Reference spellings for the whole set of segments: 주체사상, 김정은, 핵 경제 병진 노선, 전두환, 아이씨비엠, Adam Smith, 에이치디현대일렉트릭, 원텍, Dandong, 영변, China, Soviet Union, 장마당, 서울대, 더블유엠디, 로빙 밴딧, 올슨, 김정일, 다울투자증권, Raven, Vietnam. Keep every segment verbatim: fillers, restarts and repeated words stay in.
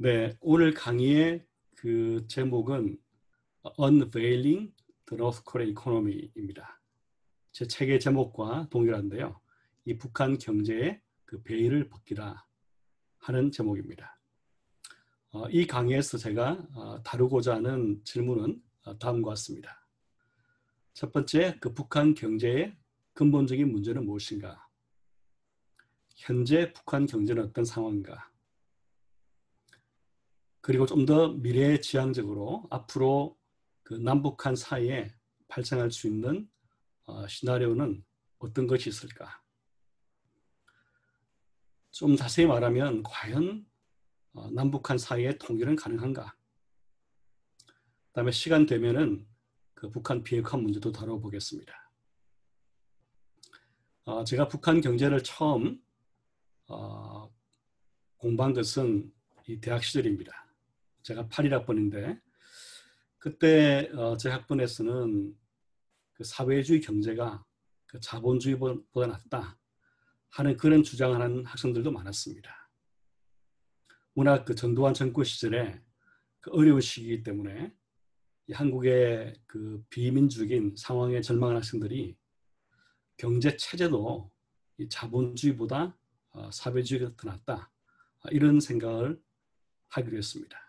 네, 오늘 강의의 그 제목은 Unveiling the North Korea Economy입니다. 제 책의 제목과 동일한데요. 이 북한 경제의 그 베일을 벗기라 하는 제목입니다. 어, 이 강의에서 제가 어, 다루고자 하는 질문은 어, 다음과 같습니다. 첫 번째, 그 북한 경제의 근본적인 문제는 무엇인가? 현재 북한 경제는 어떤 상황인가? 그리고 좀 더 미래 지향적으로 앞으로 그 남북한 사이에 발생할 수 있는 어, 시나리오는 어떤 것이 있을까? 좀 자세히 말하면 과연 어, 남북한 사이의 통일은 가능한가? 그다음에 시간 되면은 그 북한 비핵화 문제도 다뤄보겠습니다. 어, 제가 북한 경제를 처음 어, 공부한 것은 이 대학 시절입니다. 제가 팔십일 학번인데 그때 어, 제 학번에서는 그 사회주의 경제가 그 자본주의보다 낫다 하는 그런 주장을 하는 학생들도 많았습니다. 워낙 그 전두환 정권 시절에 그 어려운 시기이기 때문에 이 한국의 그 비민주적인 상황에 절망한 학생들이 경제 체제도 이 자본주의보다 어, 사회주의가 더 낫다 이런 생각을 하기로 했습니다.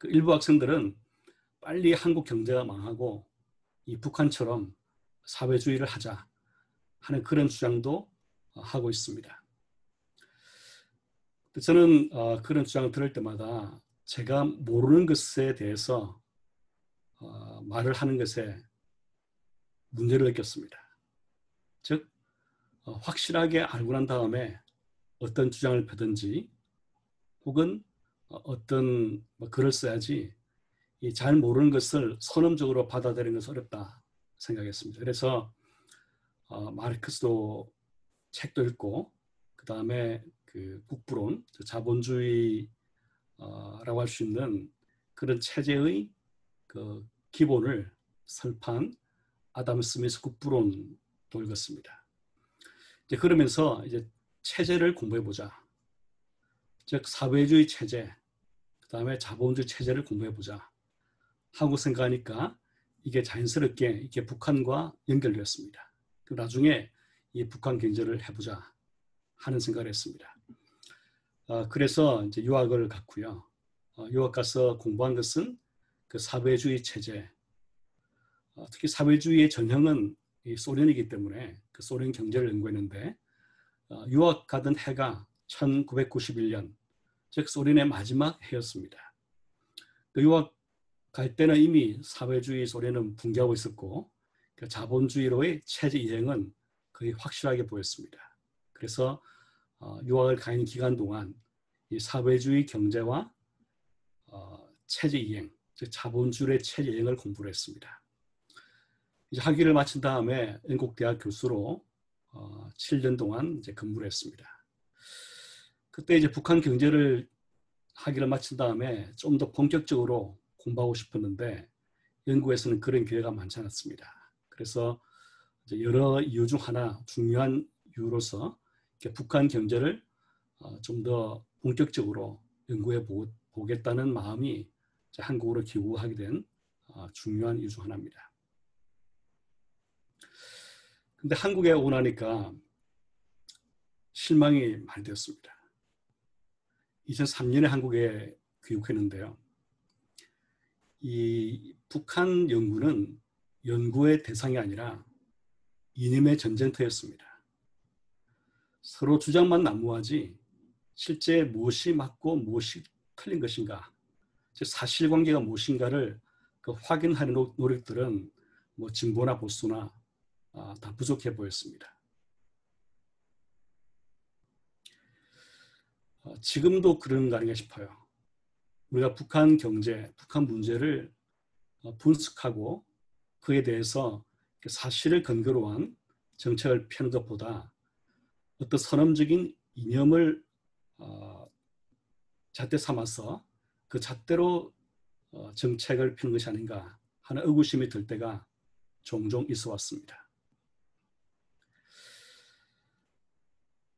그 일부 학생들은 빨리 한국 경제가 망하고 이 북한처럼 사회주의를 하자 하는 그런 주장도 하고 있습니다. 저는 그런 주장을 들을 때마다 제가 모르는 것에 대해서 말을 하는 것에 문제를 느꼈습니다. 즉, 확실하게 알고 난 다음에 어떤 주장을 펴든지 혹은 어떤 글을 써야지 이 잘 모르는 것을 선언적으로 받아들이는 것은 어렵다 생각했습니다. 그래서 어, 마르크스도 책도 읽고 그 다음에 그 국부론, 자본주의라고 할 수 있는 그런 체제의 그 기본을 설판 아담 스미스 국부론도 읽었습니다. 이제 그러면서 이제 체제를 공부해보자. 즉 사회주의 체제, 그 다음에 자본주의 체제를 공부해보자 하고 생각하니까 이게 자연스럽게 이게 북한과 연결되었습니다. 나중에 이 북한 경제를 해보자 하는 생각을 했습니다. 어, 그래서 이제 유학을 갔고요. 어, 유학 가서 공부한 것은 그 사회주의 체제, 어, 특히 사회주의의 전형은 이 소련이기 때문에 그 소련 경제를 연구했는데 어, 유학 가던 해가 천구백구십일 년, 즉 소련의 마지막 해였습니다. 그 유학 갈 때는 이미 사회주의 소련은 붕괴하고 있었고 그 자본주의로의 체제 이행은 거의 확실하게 보였습니다. 그래서 어, 유학을 가 있는 기간 동안 이 사회주의 경제와 어, 체제 이행, 즉 자본주의의 체제 이행을 공부를 했습니다. 이제 학위를 마친 다음에 영국 대학 교수로 어, 칠 년 동안 이제 근무를 했습니다. 그때 이제 북한 경제를 학위를 마친 다음에 좀 더 본격적으로 공부하고 싶었는데 영국에서는 그런 기회가 많지 않았습니다. 그래서 이제 여러 이유 중 하나 중요한 이유로서 북한 경제를 좀 더 본격적으로 연구해 보겠다는 마음이 이제 한국으로 귀국하게 된 중요한 이유 중 하나입니다. 근데 한국에 오고 나니까 실망이 많이 되었습니다. 이천삼 년에 한국에 귀국했는데요. 이 북한 연구는 연구의 대상이 아니라 이념의 전쟁터였습니다. 서로 주장만 난무하지 실제 무엇이 맞고 무엇이 틀린 것인가, 즉 사실관계가 무엇인가를 그 확인하는 노력들은 뭐 진보나 보수나 아, 다 부족해 보였습니다. 지금도 그런가 아닌가 싶어요. 우리가 북한 경제, 북한 문제를 분석하고 그에 대해서 사실을 근거로 한 정책을 펴는 것보다 어떤 선언적인 이념을 잣대 삼아서 그 잣대로 정책을 펴는 것이 아닌가 하는 의구심이 들 때가 종종 있어 왔습니다.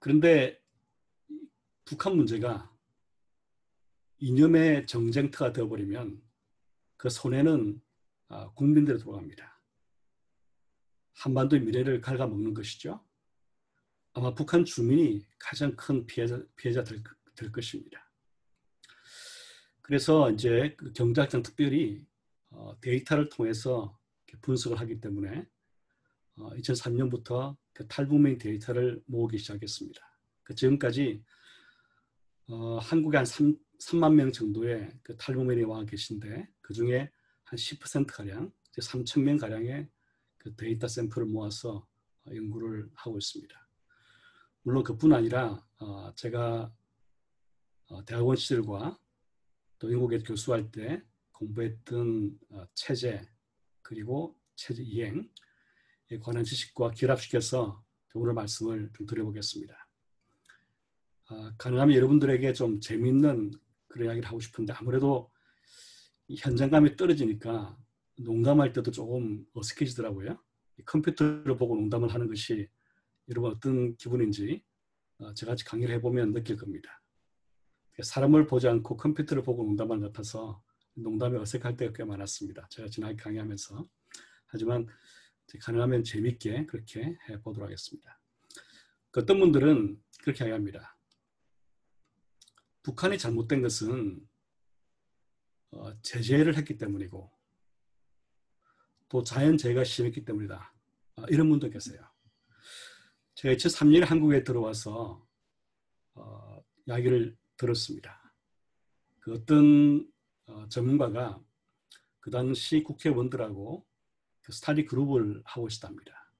그런데 북한 문제가 이념의 정쟁터가 되어버리면 그 손해는 국민들에 돌아갑니다. 한반도의 미래를 갉아먹는 것이죠. 아마 북한 주민이 가장 큰 피해자, 피해자 될, 될 것입니다. 그래서 이제 경제학장 특별히 데이터를 통해서 분석을 하기 때문에 이천삼 년부터 탈북민 데이터를 모으기 시작했습니다. 지금까지 한국에 한 삼만 명 정도의 탈북민이 와 계신데 그중에 한 십 퍼센트가량, 삼천 명가량의 데이터 샘플을 모아서 연구를 하고 있습니다. 물론 그뿐 아니라 제가 대학원 시절과 또 영국에 교수할 때 공부했던 체제 그리고 체제 이행에 관한 지식과 결합시켜서 오늘 말씀을 좀 드려보겠습니다. 가능하면 여러분들에게 좀 재미있는 그런 이야기를 하고 싶은데 아무래도 현장감이 떨어지니까 농담할 때도 조금 어색해지더라고요. 컴퓨터를 보고 농담을 하는 것이 여러분 어떤 기분인지 제가 같이 강의를 해보면 느낄 겁니다. 사람을 보지 않고 컴퓨터를 보고 농담을 같아서 농담이 어색할 때가 꽤 많았습니다. 제가 지난 강의하면서. 하지만 가능하면 재미있게 그렇게 해보도록 하겠습니다. 어떤 분들은 그렇게 이야기합니다. 북한이 잘못된 것은 제재를 했기 때문이고 또 자연재해가 심했기 때문이다. 이런 분도 계세요. 제가 이천삼 년에 한국에 들어와서 어, 이야기를 들었습니다. 그 어떤 어, 전문가가 그 당시 국회의원들하고 그 스타디 그룹을 하고 있었답니다.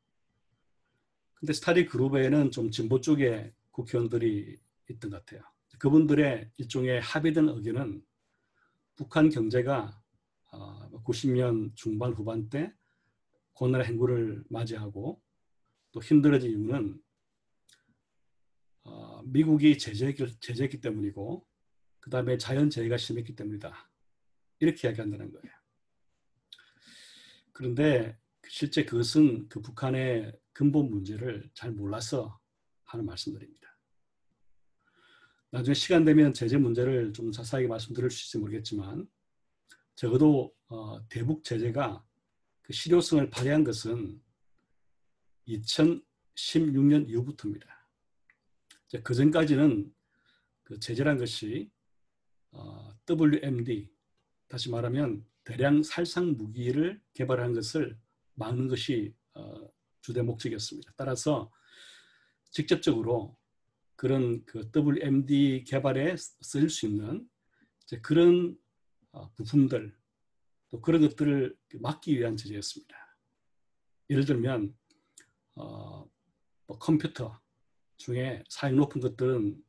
근데 스타디 그룹에는 좀 진보 쪽의 국회의원들이 있던 것 같아요. 그분들의 일종의 합의된 의견은 북한 경제가 구십 년 중반 후반 때 고난의 행군을 맞이하고 또 힘들어진 이유는 미국이 제재했기 때문이고 그 다음에 자연재해가 심했기 때문이다. 이렇게 이야기한다는 거예요. 그런데 실제 그것은 그 북한의 근본 문제를 잘 몰라서 하는 말씀드립니다. 나중에 시간 되면 제재 문제를 좀 자세하게 말씀드릴 수 있을지 모르겠지만 적어도 어, 대북 제재가 그 실효성을 발휘한 것은 이천십육 년 이후부터입니다. 그 전까지는 그 제재란 것이 어, 더블유엠디, 다시 말하면 대량 살상 무기를 개발한 것을 막는 것이 어, 주된 목적이었습니다. 따라서 직접적으로 그런 그 더블유엠디 개발에 쓸 수 있는 이제 그런 부품들 또 그런 것들을 막기 위한 제재였습니다. 예를 들면 어, 뭐 컴퓨터 중에 사양 높은 것들은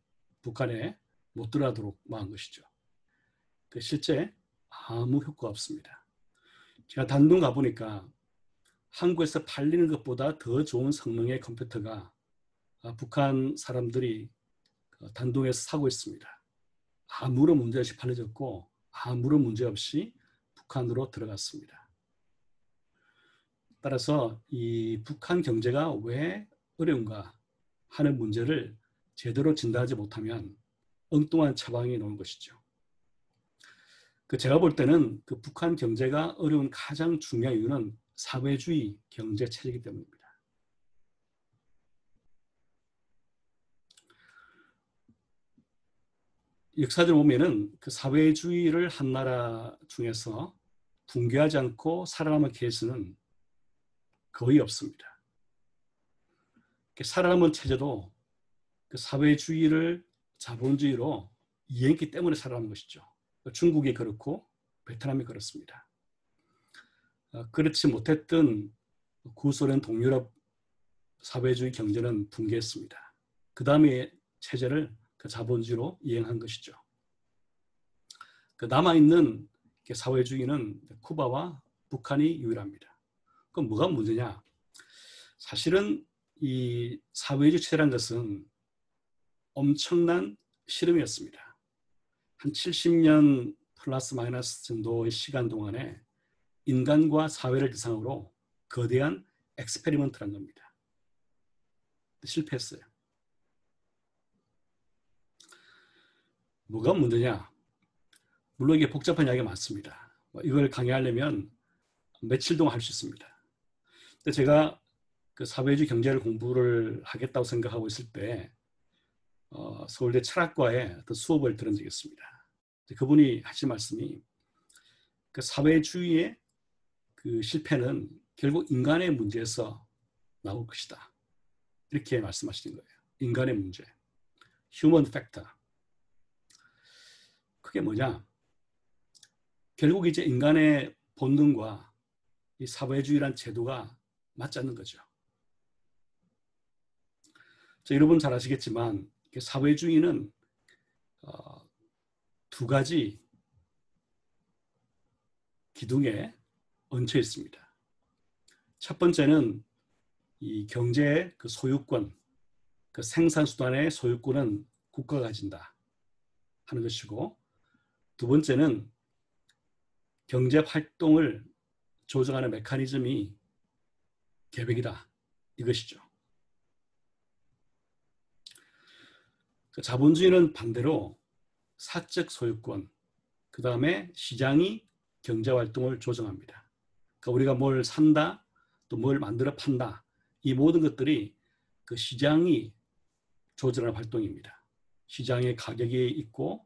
북한에 못 들어가도록 막은 것이죠. 그 실제 아무 효과가 없습니다. 제가 단둥 가보니까 한국에서 팔리는 것보다 더 좋은 성능의 컴퓨터가 북한 사람들이 단동에서 사고 있습니다. 아무런 문제 없이 팔려졌고 아무런 문제 없이 북한으로 들어갔습니다. 따라서 이 북한 경제가 왜 어려운가 하는 문제를 제대로 진단하지 못하면 엉뚱한 처방이 나오는 것이죠. 그 제가 볼 때는 그 북한 경제가 어려운 가장 중요한 이유는 사회주의 경제 체제이기 때문입니다. 역사적으로 보면은 그 사회주의를 한 나라 중에서 붕괴하지 않고 살아남은 케이스는 거의 없습니다. 살아남은 체제도 그 사회주의를 자본주의로 이행했기 때문에 살아남은 것이죠. 중국이 그렇고 베트남이 그렇습니다. 그렇지 못했던 구소련 동유럽 사회주의 경제는 붕괴했습니다. 그 다음에 체제를 그 자본주의로 이행한 것이죠. 그 남아있는 사회주의는 쿠바와 북한이 유일합니다. 그럼 뭐가 문제냐? 사실은 이 사회주의 체제란 것은 엄청난 실험이었습니다. 한 칠십 년 플러스 마이너스 정도의 시간 동안에 인간과 사회를 대상으로 거대한 엑스페리먼트란 겁니다. 실패했어요. 뭐가 문제냐? 물론 이게 복잡한 이야기가 많습니다. 이걸 강의하려면 며칠 동안 할 수 있습니다. 근데 제가 그 사회주의 경제를 공부를 하겠다고 생각하고 있을 때 어, 서울대 철학과에 어떤 수업을 들은 적이 있습니다. 그분이 하신 말씀이 그 사회주의의 그 실패는 결국 인간의 문제에서 나올 것이다. 이렇게 말씀하시는 거예요. 인간의 문제. 휴먼 팩터. 그게 뭐냐? 결국 이제 인간의 본능과 이 사회주의란 제도가 맞지 않는 거죠. 자, 여러분 잘 아시겠지만 사회주의는 어, 두 가지 기둥에 얹혀 있습니다. 첫 번째는 이 경제의 그 소유권, 그 생산수단의 소유권은 국가가 가진다 하는 것이고, 두 번째는 경제활동을 조정하는 메커니즘이 계획이다, 이것이죠. 자본주의는 반대로 사적 소유권, 그 다음에 시장이 경제활동을 조정합니다. 그러니까 우리가 뭘 산다, 또 뭘 만들어 판다, 이 모든 것들이 그 시장이 조절하는 활동입니다. 시장의 가격이 있고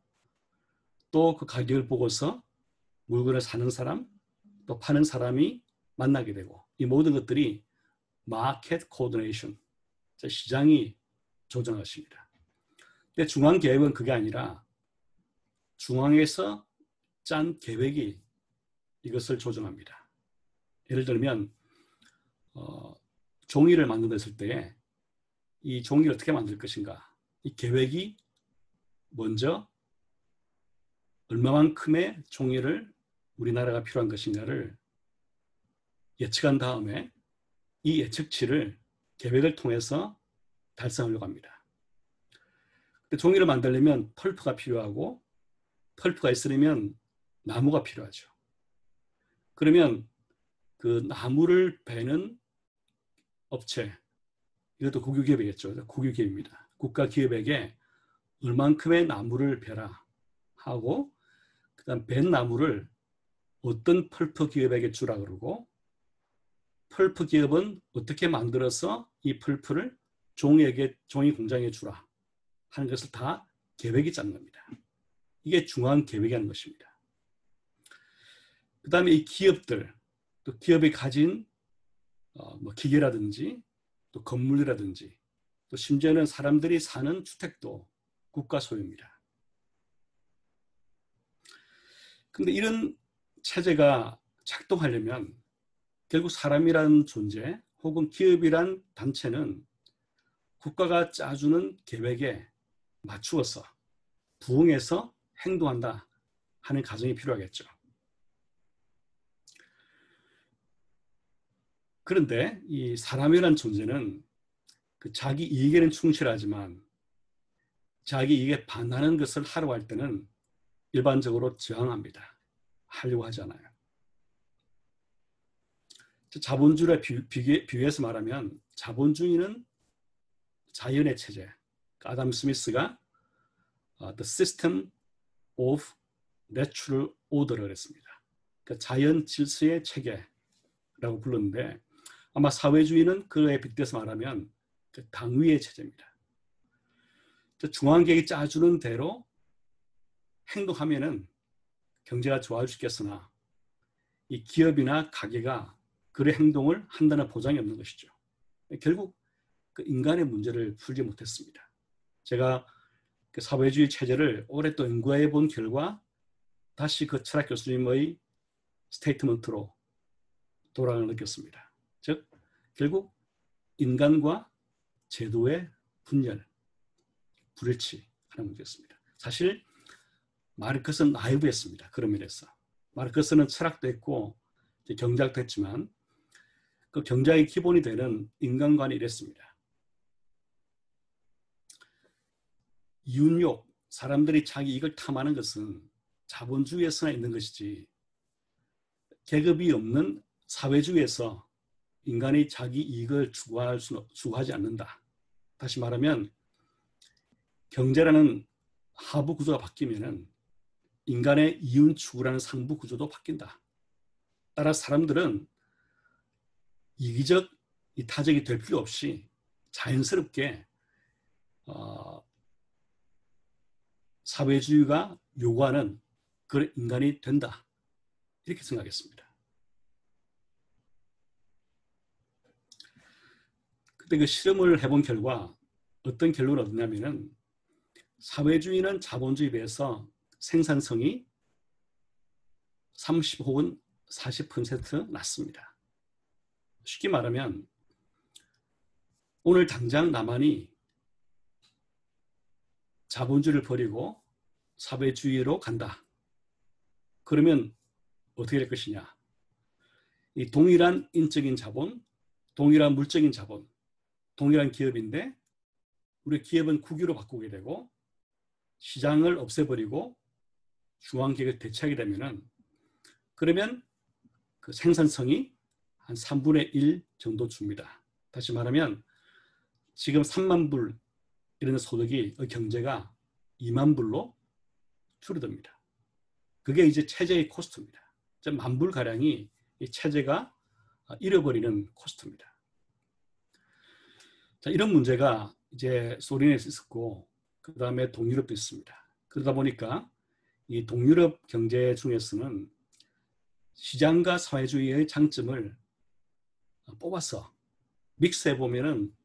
또 그 가격을 보고서 물건을 사는 사람, 또 파는 사람이 만나게 되고, 이 모든 것들이 마켓 코디네이션, 시장이 조정하는 것입니다. 근데 중앙 계획은 그게 아니라 중앙에서 짠 계획이 이것을 조정합니다. 예를 들면 어, 종이를 만들었을 때 이 종이를 어떻게 만들 것인가, 이 계획이 먼저 얼마만큼의 종이를 우리나라가 필요한 것인가를 예측한 다음에 이 예측치를 계획을 통해서 달성하려고 합니다. 근데 종이를 만들려면 펄프가 필요하고, 펄프가 있으려면 나무가 필요하죠. 그러면 그 나무를 베는 업체, 이것도 국유기업이겠죠. 국유기업입니다. 국가기업에게 얼만큼의 나무를 베라 하고, 그 다음 벤 나무를 어떤 펄프 기업에게 주라 그러고, 펄프 기업은 어떻게 만들어서 이 펄프를 종이에게, 종이 공장에 주라 하는 것을 다 계획이 짠 겁니다. 이게 중앙 계획이라는 것입니다. 그 다음에 이 기업들, 또 기업이 가진 어, 뭐 기계라든지 또 건물이라든지 또 심지어는 사람들이 사는 주택도 국가 소유입니다. 근데 이런 체제가 작동하려면 결국 사람이란 존재 혹은 기업이란 단체는 국가가 짜주는 계획에 맞추어서 부응해서 행동한다 하는 과정이 필요하겠죠. 그런데 이 사람이란 존재는 그 자기 이익에는 충실하지만 자기 이익에 반하는 것을 하려고 할 때는 일반적으로 저항합니다. 하려고 하지 않아요. 자본주의와 비유해서 말하면 자본주의는 자연의 체제. 아담 스미스가 The System of Natural Order를 했습니다. 그러니까 자연 질서의 체계라고 불렀는데, 아마 사회주의는 그에 빗대서 말하면 당위의 체제입니다. 중앙계획이 짜주는 대로 행동하면은 경제가 좋아질 수 있겠으나 이 기업이나 가게가 그런 행동을 한다는 보장이 없는 것이죠. 결국 그 인간의 문제를 풀지 못했습니다. 제가 그 사회주의 체제를 오랫동안 연구해 본 결과 다시 그 철학 교수님의 스테이트먼트로 돌아가는 걸 느꼈습니다. 즉 결국 인간과 제도의 분열, 불일치하는 문제였습니다. 사실 마르크스는 나이브했습니다. 그런 면에서 마르크스는 철학도 했고 경제학도 했지만 그 경제학의 기본이 되는 인간관이 이랬습니다. 이윤욕, 사람들이 자기 이익을 탐하는 것은 자본주의에서나 있는 것이지 계급이 없는 사회주의에서 인간이 자기 이익을 추구할 수, 추구하지 않는다. 다시 말하면 경제라는 하부 구조가 바뀌면은 인간의 이윤 추구라는 상부 구조도 바뀐다. 따라 사람들은 이기적, 이타적이 될 필요 없이 자연스럽게 어, 사회주의가 요구하는 그런 인간이 된다. 이렇게 생각했습니다. 그때 그 실험을 해본 결과 어떤 결론을 얻었냐면은 사회주의는 자본주의에 비해서 생산성이 삼십 혹은 사십 퍼센트 낮습니다. 쉽게 말하면 오늘 당장 나만이 자본주의를 버리고 사회주의로 간다. 그러면 어떻게 될 것이냐? 이 동일한 인적인 자본, 동일한 물적인 자본, 동일한 기업인데 우리 기업은 국유로 바꾸게 되고 시장을 없애버리고 중앙기업을 대체하게 되면은 그러면 그 생산성이 한 삼분의 일 정도 줍니다. 다시 말하면 지금 삼만 불 이런 소득이 경제가 이만 불로 줄어듭니다. 그게 이제 체제의 코스트입니다. 만 불 가량이 이 체제가 잃어버리는 코스트입니다. 자, 이런 문제가 이제 소련에서 있었고 그 다음에 동유럽도 있습니다. 그러다 보니까 이 동유럽 경제 중에서는 시장과 사회주의의 장점을 뽑아서 믹스해 보면은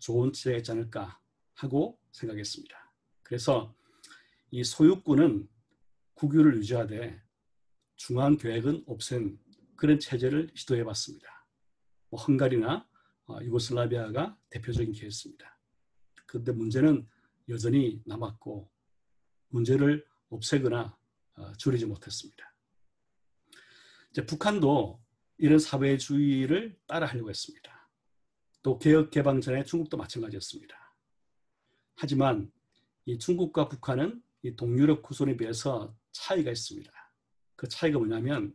좋은 체제가 있지 않을까 하고 생각했습니다. 그래서 이 소유권은 국유를 유지하되 중앙 계획은 없앤 그런 체제를 시도해 봤습니다. 뭐 헝가리나 유고슬라비아가 대표적인 케이스입니다. 그런데 문제는 여전히 남았고 문제를 없애거나 줄이지 못했습니다. 이제 북한도 이런 사회주의를 따라하려고 했습니다. 또 개혁개방 전에 중국도 마찬가지였습니다. 하지만 이 중국과 북한은 이 동유럽 구성에 비해서 차이가 있습니다. 그 차이가 뭐냐면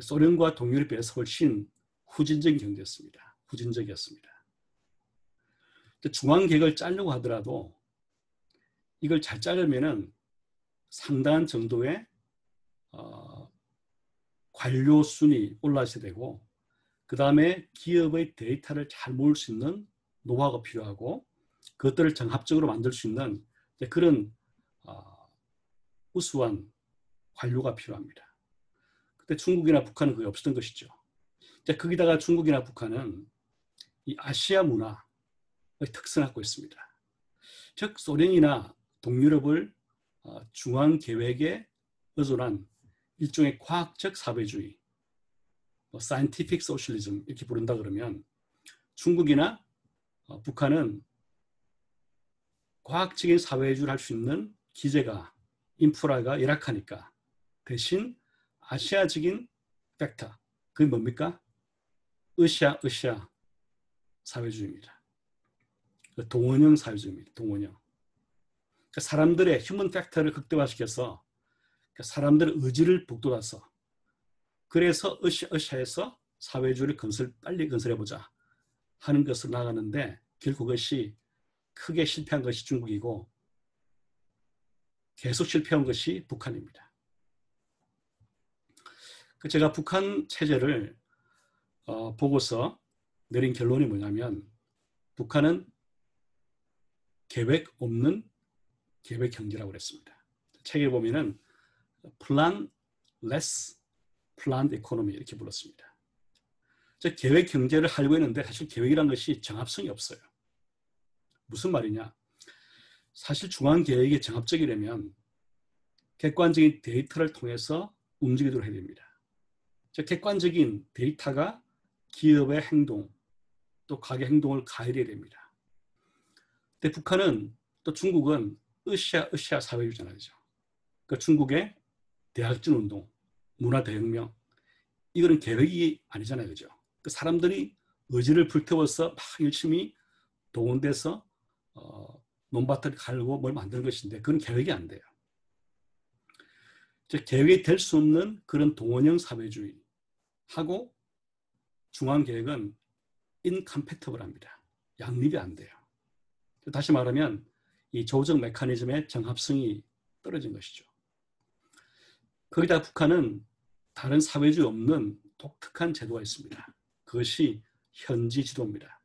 소련과 동유럽에 비해서 훨씬 후진적인 경제였습니다. 후진적이었습니다. 중앙계획을 짜려고 하더라도 이걸 잘 짜려면은 상당한 정도의 어, 관료 순위 올라가야 되고 그 다음에 기업의 데이터를 잘 모을 수 있는 노하우가 필요하고 그것들을 정합적으로 만들 수 있는 그런 우수한 관료가 필요합니다. 그때 중국이나 북한은 그게 없었던 것이죠. 거기다가 중국이나 북한은 이 아시아 문화의 특성을 갖고 있습니다. 즉 소련이나 동유럽을 중앙 계획에 의존한 일종의 과학적 사회주의, scientific socialism 이렇게 부른다 그러면 중국이나 북한은 과학적인 사회주의를 할 수 있는 기재가, 인프라가 열악하니까 대신 아시아적인 팩터, 그게 뭡니까? 으쌰, 으쌰 사회주의입니다. 동원형 사회주의입니다. 동원형. 그러니까 사람들의 휴먼 팩터를 극대화시켜서 그러니까 사람들의 의지를 북돋아서 그래서 으쌰, 으쌰에서 사회주의를 건설, 빨리 건설해보자 하는 것으로 나가는데 결국 그것이 크게 실패한 것이 중국이고 계속 실패한 것이 북한입니다. 제가 북한 체제를 어, 보고서 내린 결론이 뭐냐면 북한은 계획 없는 계획 경제라고 그랬습니다. 책에 보면은 plan less, planned economy 이렇게 불렀습니다. 즉 계획 경제를 하려고 했는데 사실 계획이란 것이 정합성이 없어요. 무슨 말이냐? 사실 중앙계획이 정합적이려면 객관적인 데이터를 통해서 움직이도록 해야 됩니다. 즉 객관적인 데이터가 기업의 행동, 또 가계 행동을 가열해야 됩니다. 근데 북한은 또 중국은 으쌰 으쌰 사회주의잖아요. 그러니까 중국의 대학진 운동, 문화대혁명 이거는 계획이 아니잖아요, 그죠? 그러니까 사람들이 의지를 불태워서 막 열심히 동원돼서 어, 논밭을 갈고 뭘 만드는 것인데 그런 계획이 안 돼요. 즉 계획이 될 수 없는 그런 동원형 사회주의하고 중앙계획은 인컴패터블합니다. 양립이 안 돼요. 다시 말하면 이 조정 메커니즘의 정합성이 떨어진 것이죠. 거기다 북한은 다른 사회주의 없는 독특한 제도가 있습니다. 그것이 현지 지도입니다.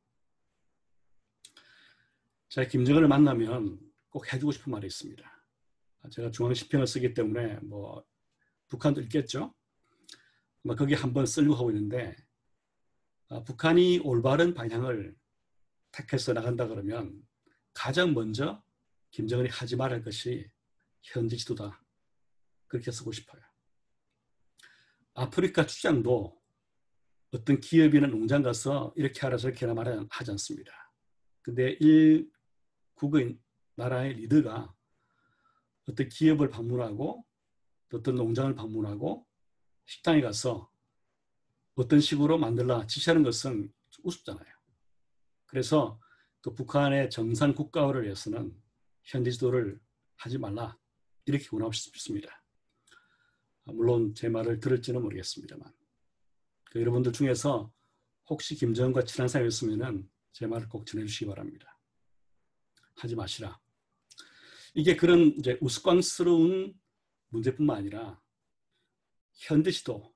제가 김정은을 만나면 꼭 해주고 싶은 말이 있습니다. 제가 중앙시편을 쓰기 때문에 뭐 북한도 읽겠죠. 거기 한번 쓰려고 하고 있는데, 북한이 올바른 방향을 택해서 나간다 그러면 가장 먼저 김정은이 하지 말할 것이 현지 지도다. 그렇게 쓰고 싶어요. 아프리카 추장도 어떤 기업이나 농장 가서 이렇게 하라 저렇게 하라 하지 않습니다. 근데 일국의 나라의 리더가 어떤 기업을 방문하고 어떤 농장을 방문하고 식당에 가서 어떤 식으로 만들라 지시하는 것은 우습잖아요. 그래서 그 북한의 정상 국가화를 위해서는 현지 지도를 하지 말라 이렇게 권하고 싶습니다. 물론 제 말을 들을지는 모르겠습니다만 그 여러분들 중에서 혹시 김정은과 친한 사이였으면 제 말을 꼭 전해주시기 바랍니다. 하지 마시라. 이게 그런 이제 우스꽝스러운 문제뿐만 아니라 현대시도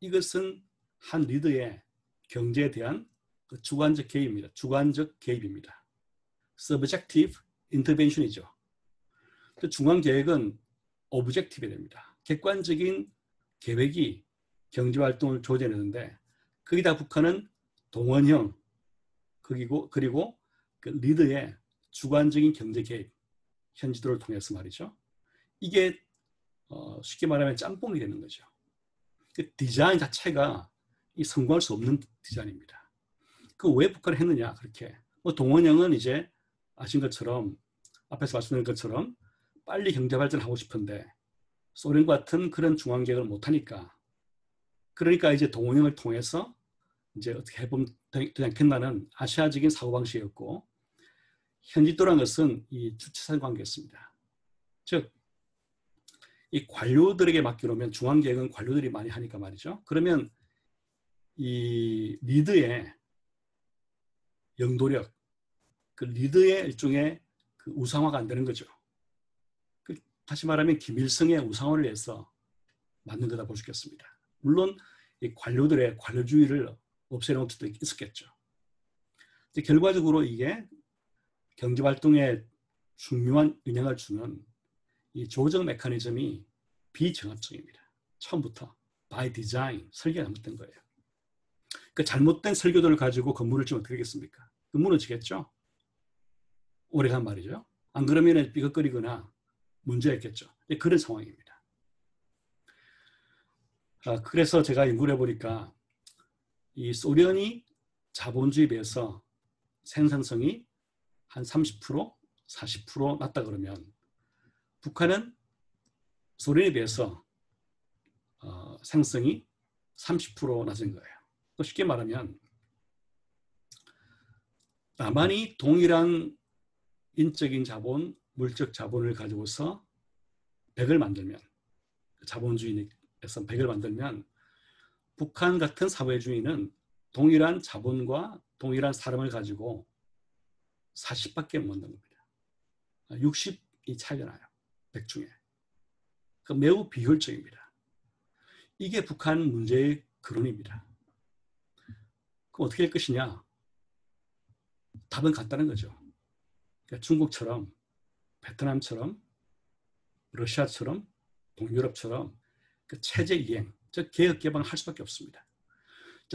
이것은 한 리더의 경제에 대한 그 주관적 개입입니다. 주관적 개입입니다. Subjective intervention이죠. 중앙계획은 objective이 됩니다. 객관적인 계획이 경제활동을 조절하는데 거기다 북한은 동원형 그리고, 그리고 그 리더의 주관적인 경제 개입, 현지도를 통해서 말이죠. 이게 어, 쉽게 말하면 짬뽕이 되는 거죠. 그 디자인 자체가 이 성공할 수 없는 디자인입니다. 그 왜 북한을 했느냐 그렇게. 뭐 동원형은 이제 아신 것처럼 앞에서 말씀드린 것처럼 빨리 경제 발전하고 싶은데 소련과 같은 그런 중앙계획을 못하니까 그러니까 이제 동원형을 통해서 이제 어떻게 해보면 되지 않겠나는 아시아적인 사고방식이었고 현지도라는 것은 이 주체산 관계였습니다. 즉 이 관료들에게 맡기려면 중앙계획은 관료들이 많이 하니까 말이죠. 그러면 이 리드의 영도력, 그 리드의 일종의 그 우상화가 안 되는 거죠. 그 다시 말하면 김일성의 우상화를 위해서 만든 거다 볼 수 있겠습니다. 물론 이 관료들의 관료주의를 없애는 것도 있었겠죠. 이제 결과적으로 이게 경제활동에 중요한 영향을 주는 이 조정 메커니즘이 비정합적입니다. 처음부터 by design, 설계가 잘못된 거예요. 그 잘못된 설계도를 가지고 건물을 지으면 어떻게 되겠습니까? 그 무너지겠죠? 오래간 말이죠. 안 그러면 삐걱거리거나 문제가 있겠죠. 그런 상황입니다. 아, 그래서 제가 연구를 해보니까 이 소련이 자본주의에 비해서 생산성이 한 삼십 퍼센트, 사십 퍼센트 낮다 그러면 북한은 소련에 비해서 어, 생성이 삼십 퍼센트 낮은 거예요. 또 쉽게 말하면 남한이 동일한 인적인 자본, 물적 자본을 가지고서 백을 만들면 자본주의에서 백을 만들면 북한 같은 사회주의는 동일한 자본과 동일한 사람을 가지고 사십밖에 못 만든 겁니다. 육십이 차이가 나요. 백 중에. 그러니까 매우 비효율적입니다. 이게 북한 문제의 근원입니다. 그럼 어떻게 할 것이냐? 답은 간단한 거죠. 그러니까 중국처럼, 베트남처럼, 러시아처럼, 동유럽처럼 그 체제 이행, 즉 개혁 개방을 할 수밖에 없습니다.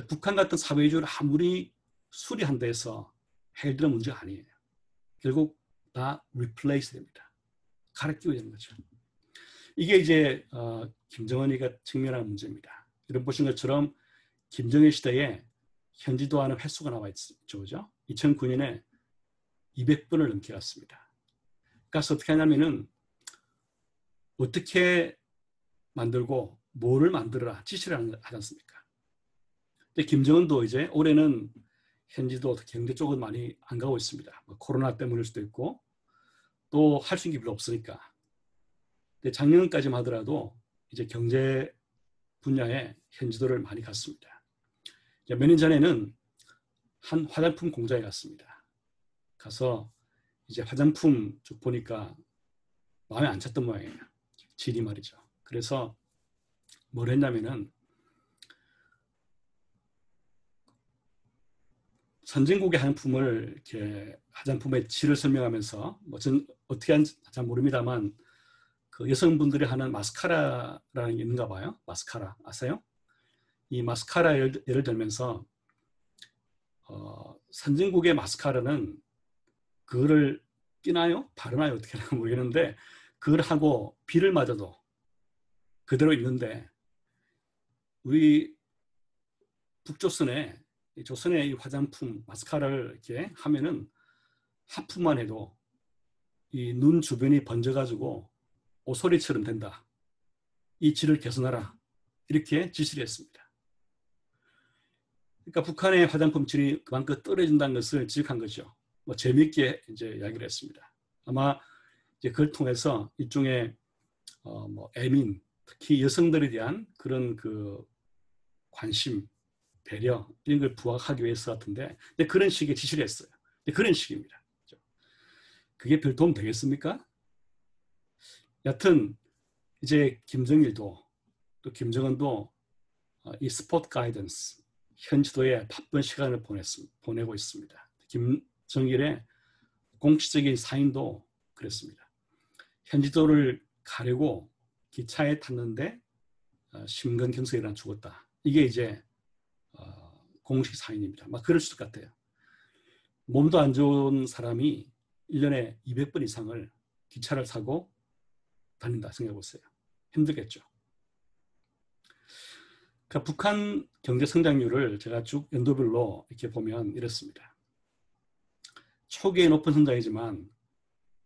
북한 같은 사회주의를 아무리 수리한다 해서 해결되는 문제가 아니에요. 결국 다 replace 됩니다. 갈아끼워야 되는 거죠. 이게 이제 어, 김정은이가 직면한 문제입니다. 여러분 보신 것처럼 김정일 시대에 현지도하는 횟수가 나와 있죠. 그죠? 이천구 년에 이백 번을 넘게 갔습니다. 그래서 어떻게 하냐면은 어떻게 만들고 뭐를 만들어라 지시를 하지 않습니까? 근데 김정은도 이제 올해는 현지도 경제 쪽은 많이 안 가고 있습니다. 코로나 때문일 수도 있고 또 할 수 있는 게 별로 없으니까. 근데 작년까지만 하더라도 이제 경제 분야에 현지도를 많이 갔습니다. 몇 년 전에는 한 화장품 공장에 갔습니다. 가서 이제 화장품 쭉 보니까 마음에 안 찼던 모양이에요. 질이 말이죠. 그래서 뭘 했냐면은 선진국의 한품을 이렇게 화장품의 질을 설명하면서 뭐 전 어떻게 하는지 잘 모릅니다만 그 여성분들이 하는 마스카라라는 게 있는가 봐요. 마스카라 아세요? 이 마스카라 예를, 예를 들면서 어, 선진국의 마스카라는 그거를 끼나요? 바르나요? 어떻게 하나 모르겠는데 그걸 하고 비를 맞아도 그대로 있는데 우리 북조선에 조선의 이 화장품 마스카라를 이렇게 하면은 하품만 해도 이 눈 주변이 번져가지고 오소리처럼 된다. 이 질을 개선하라. 이렇게 지시를 했습니다. 그러니까 북한의 화장품 질이 그만큼 떨어진다는 것을 지적한 거죠. 뭐 재미있게 이제 이야기를 했습니다. 아마 이제 그걸 통해서 일종의 어 뭐 애민, 특히 여성들에 대한 그런 그 관심, 배려 이런 걸 부각하기 위해서 같은데 근데 그런 식의 지시를 했어요. 근데 그런 식입니다. 그게 별 도움 되겠습니까? 여튼 이제 김정일도 또 김정은도 이 스포트 가이던스 현 지도에 바쁜 시간을 보냈습니다. 보내고 있습니다. 김정일의 공식적인 사인도 그랬습니다. 현 지도를 가려고 기차에 탔는데 심근경색이 일어나 죽었다. 이게 이제 어, 공식 사인입니다. 막 그럴 수도 같아요. 몸도 안 좋은 사람이 일 년에 이백 번 이상을 기차를 타고 다닌다 생각해보세요. 힘들겠죠. 그러니까 북한 경제 성장률을 제가 쭉 연도별로 이렇게 보면 이렇습니다. 초기에 높은 성장이지만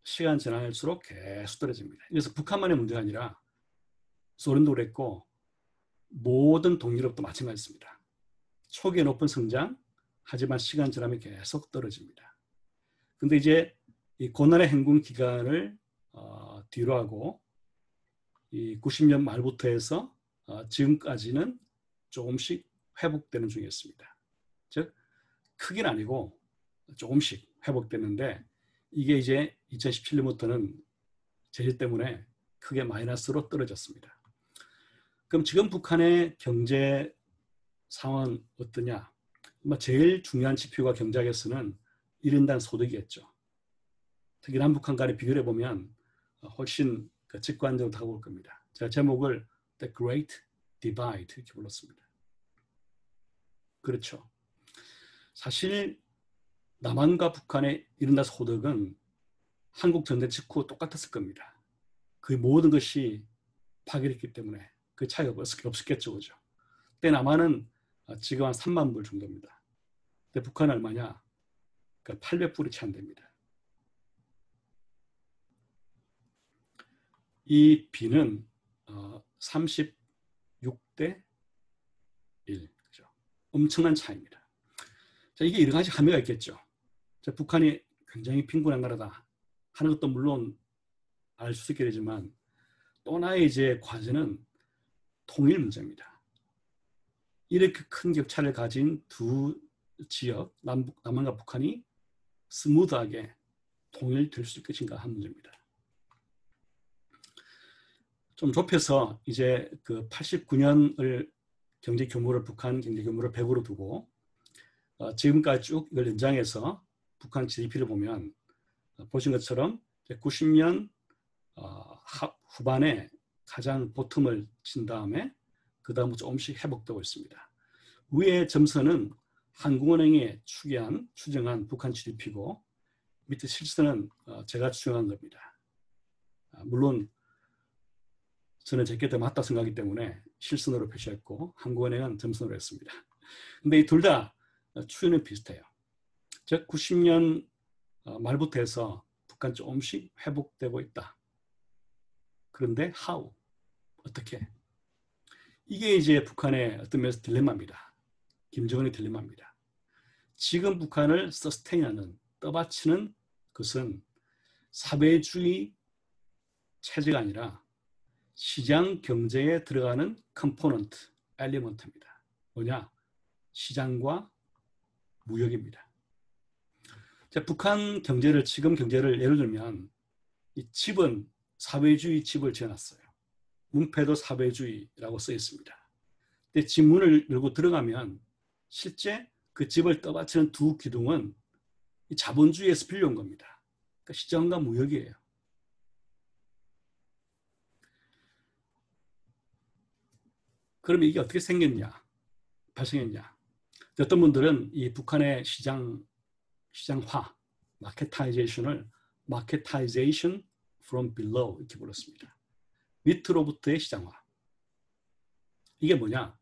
시간 지날수록 계속 떨어집니다. 그래서 북한만의 문제가 아니라 소련도 그랬고 모든 동유럽도 마찬가지입니다. 초기에 높은 성장, 하지만 시간 지나면 계속 떨어집니다. 근데 이제 이 고난의 행군 기간을 어, 뒤로 하고 이 구십 년 말부터 해서 어, 지금까지는 조금씩 회복되는 중이었습니다. 즉 크긴 아니고 조금씩 회복되는데 이게 이제 이천십칠 년부터는 제재 때문에 크게 마이너스로 떨어졌습니다. 그럼 지금 북한의 경제 상황은 어떠냐? 제일 중요한 지표가 경제학에서는 일 인당 소득이겠죠. 특히 남북한 간의 비교를 해보면 훨씬 직관적으로 다가올 겁니다. 제가 제목을 The Great Divide 이렇게 불렀습니다. 그렇죠. 사실 남한과 북한의 일 인당 소득은 한국전쟁 직후 똑같았을 겁니다. 그 모든 것이 파괴됐기 때문에 그 차이가 없었겠죠. 그죠? 그때 남한은 지금 한 삼만 불 정도입니다. 근데 북한은 얼마냐? 그러니까 팔백 불이 채 안 됩니다. 이 비는 어, 삼십육 대 일. 그죠? 엄청난 차이입니다. 자, 이게 여러 가지 함의가 있겠죠. 자, 북한이 굉장히 빈곤한 나라다 하는 것도 물론 알 수 있게 되지만 또 하나의 이제 과제는 통일 문제입니다. 이렇게 큰 격차를 가진 두 지역, 남북, 남한과 북한이 스무드하게 통일될 수 있겠는가 하는 문제입니다. 좀 좁혀서 이제 그 팔십구 년을 경제 규모를 북한 경제 규모를 백으로 두고 어, 지금까지 쭉 이걸 연장해서 북한 지디피를 보면 어, 보신 것처럼 구십 년 어, 하, 후반에 가장 보텀을 친 다음에 그 다음 조금씩 회복되고 있습니다. 위의 점선은 한국은행이 추계한, 추정한 북한 지디피고 밑에 실선은 제가 추정한 겁니다. 물론 저는 제게 더 맞다 생각하기 때문에 실선으로 표시했고 한국은행은 점선으로 했습니다. 근데 이 둘 다 추이는 비슷해요. 즉 구십 년 말부터 해서 북한 조금씩 회복되고 있다. 그런데 how? 어떻게? 이게 이제 북한의 어떤 면에서 딜레마입니다. 김정은의 딜레마입니다. 지금 북한을 서스테인하는, 떠받치는 것은 사회주의 체제가 아니라 시장 경제에 들어가는 컴포넌트, 엘리먼트입니다. 뭐냐? 시장과 무역입니다. 자, 북한 경제를, 지금 경제를 예를 들면 이 집은 사회주의 집을 지어놨어요. 문패도 사회주의라고 써 있습니다. 근데 집 문을 열고 들어가면 실제 그 집을 떠받치는 두 기둥은 이 자본주의에서 빌려온 겁니다. 그러니까 시장과 무역이에요. 그럼 이게 어떻게 생겼냐, 발생했냐? 어떤 분들은 이 북한의 시장, 시장화, 마케타이제이션을 마케타이제이션 from below 이렇게 불렀습니다. 밑으로부터의 시장화. 이게 뭐냐?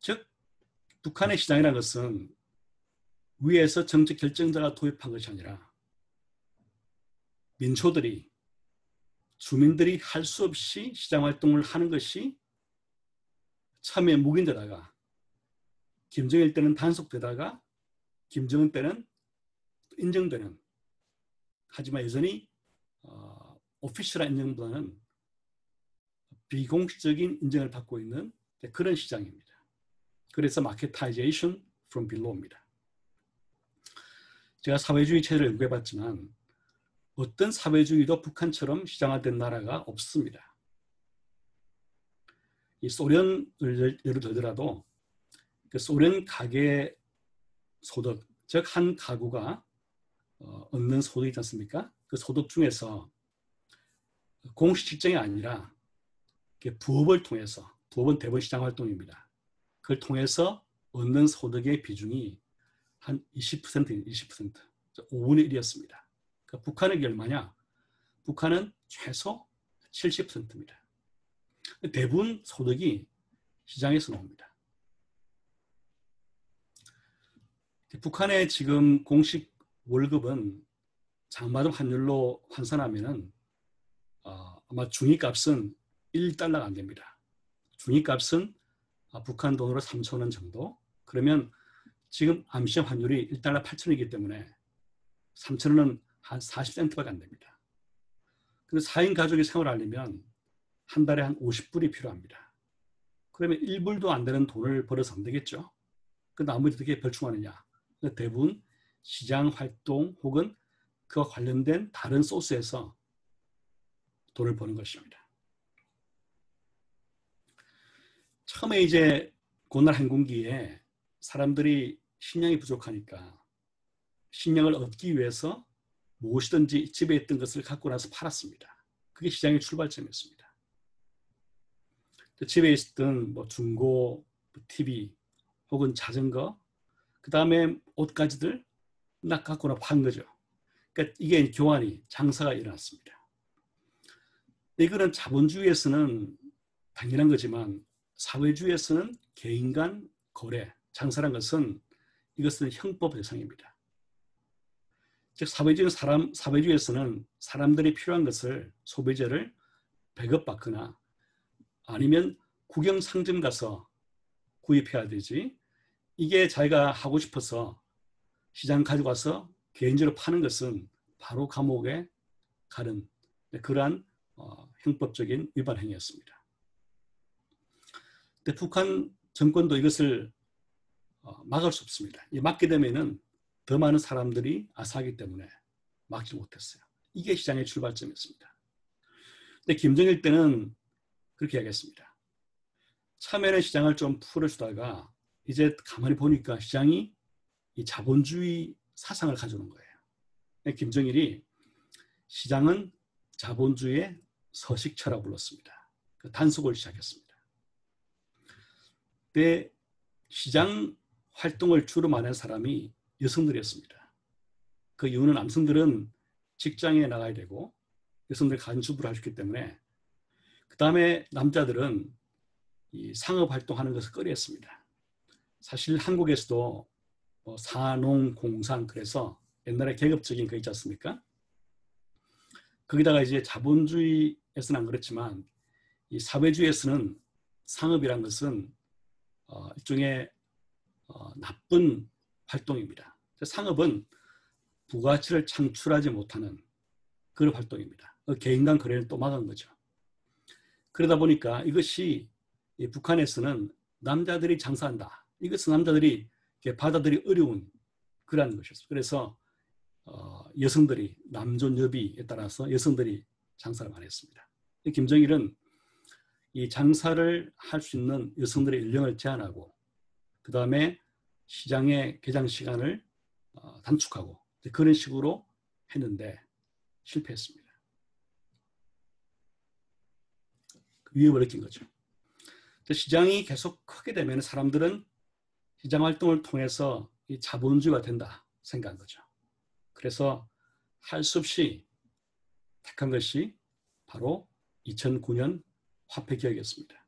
즉 북한의 시장이라는 것은 위에서 정책 결정자가 도입한 것이 아니라 민초들이, 주민들이 할 수 없이 시장 활동을 하는 것이 처음에 묵인되다가 김정일 때는 단속되다가 김정은 때는 인정되는, 하지만 여전히 어, 오피셜한 인정보다는 비공식적인 인정을 받고 있는 그런 시장입니다. 그래서 마케타이제이션 from below입니다. 제가 사회주의 체제를 연구해봤지만 어떤 사회주의도 북한처럼 시장화된 나라가 없습니다. 이 소련을 예를 들더라도 그 소련 가계 소득, 즉 한 가구가 어, 얻는 소득이 있지 않습니까? 그 소득 중에서 공식 직장이 아니라 부업을 통해서, 부업은 대부분 시장 활동입니다. 그걸 통해서 얻는 소득의 비중이 한 이십 퍼센트, 이십 퍼센트, 오분의 일이었습니다. 그러니까 북한의 게 얼마냐? 북한은 최소 칠십 퍼센트입니다. 대부분 소득이 시장에서 나옵니다. 북한의 지금 공식 월급은 장마당 환율로 환산하면은 어, 아마 중위값은 일 달러가 안 됩니다. 중위값은 아, 북한 돈으로 삼천 원 정도. 그러면 지금 암시장 환율이 일 달러 팔천 원이기 때문에 삼천 원은 한 사십 센트밖에 안 됩니다. 근데 사 인 가족이 생활하려면 한 달에 한 오십 불이 필요합니다. 그러면 일 불도 안 되는 돈을 벌어서 안 되겠죠. 그 나머지 어떻게 벌충하느냐? 대부분 시장 활동 혹은 그와 관련된 다른 소스에서 돈을 버는 것입니다. 처음에 이제 고날 항공기에 사람들이 식량이 부족하니까 식량을 얻기 위해서 무엇이든지 집에 있던 것을 갖고 나서 팔았습니다. 그게 시장의 출발점이었습니다. 집에 있던 뭐 중고, 티비 혹은 자전거, 그 다음에 옷까지들 나 갖고 나 판 거죠. 그러니까 이게 교환이, 장사가 일어났습니다. 이거는 자본주의에서는 당연한 거지만 사회주의에서는 개인 간 거래, 장사란 것은 이것은 형법 대상입니다. 즉 사회주의는 사람, 사회주의에서는 사람들이 필요한 것을, 소비재를 배급받거나 아니면 국영 상점 가서 구입해야 되지, 이게 자기가 하고 싶어서 시장 가지고 와서 개인적으로 파는 것은 바로 감옥에 가는 그러한 어, 형법적인 위반 행위였습니다. 근데 북한 정권도 이것을 어, 막을 수 없습니다. 막게 되면은 더 많은 사람들이 아사하기 때문에 막지 못했어요. 이게 시장의 출발점이었습니다. 근데 김정일 때는 그렇게 이야기했습니다. 처음에는 시장을 좀 풀어주다가 이제 가만히 보니까 시장이 이 자본주의 사상을 가져오는 거예요. 김정일이 시장은 자본주의의 서식처라고 불렀습니다. 그 단속을 시작했습니다. 그때 시장 활동을 주로 많은 사람이 여성들이었습니다. 그 이유는 남성들은 직장에 나가야 되고 여성들이 간주부를 하셨기 때문에, 그 다음에 남자들은 이 상업 활동하는 것을 꺼려했습니다. 사실 한국에서도 뭐 산농, 공산, 그래서 옛날에 계급적인 거 있지 않습니까? 거기다가 이제 자본주의에서는 안 그렇지만 이 사회주의에서는 상업이란 것은 어, 일종의 어, 나쁜 활동입니다. 상업은 부가치를 창출하지 못하는 그런 활동입니다. 개인 간 거래는 또 막은 거죠. 그러다 보니까 이것이 이 북한에서는 남자들이 장사한다, 이것은 남자들이 받아들이기 어려운 그런 것이었어요. 그래서 여성들이, 남존여비에 따라서 여성들이 장사를 많이 했습니다. 김정일은 이 장사를 할 수 있는 여성들의 연령을 제한하고 그 다음에 시장의 개장 시간을 단축하고 그런 식으로 했는데 실패했습니다. 위협을 느낀 거죠. 시장이 계속 크게 되면 사람들은 시장 활동을 통해서 이 자본주의가 된다 생각한 거죠. 그래서 할 수 없이 택한 것이 바로 이천구 년 화폐개혁이었습니다.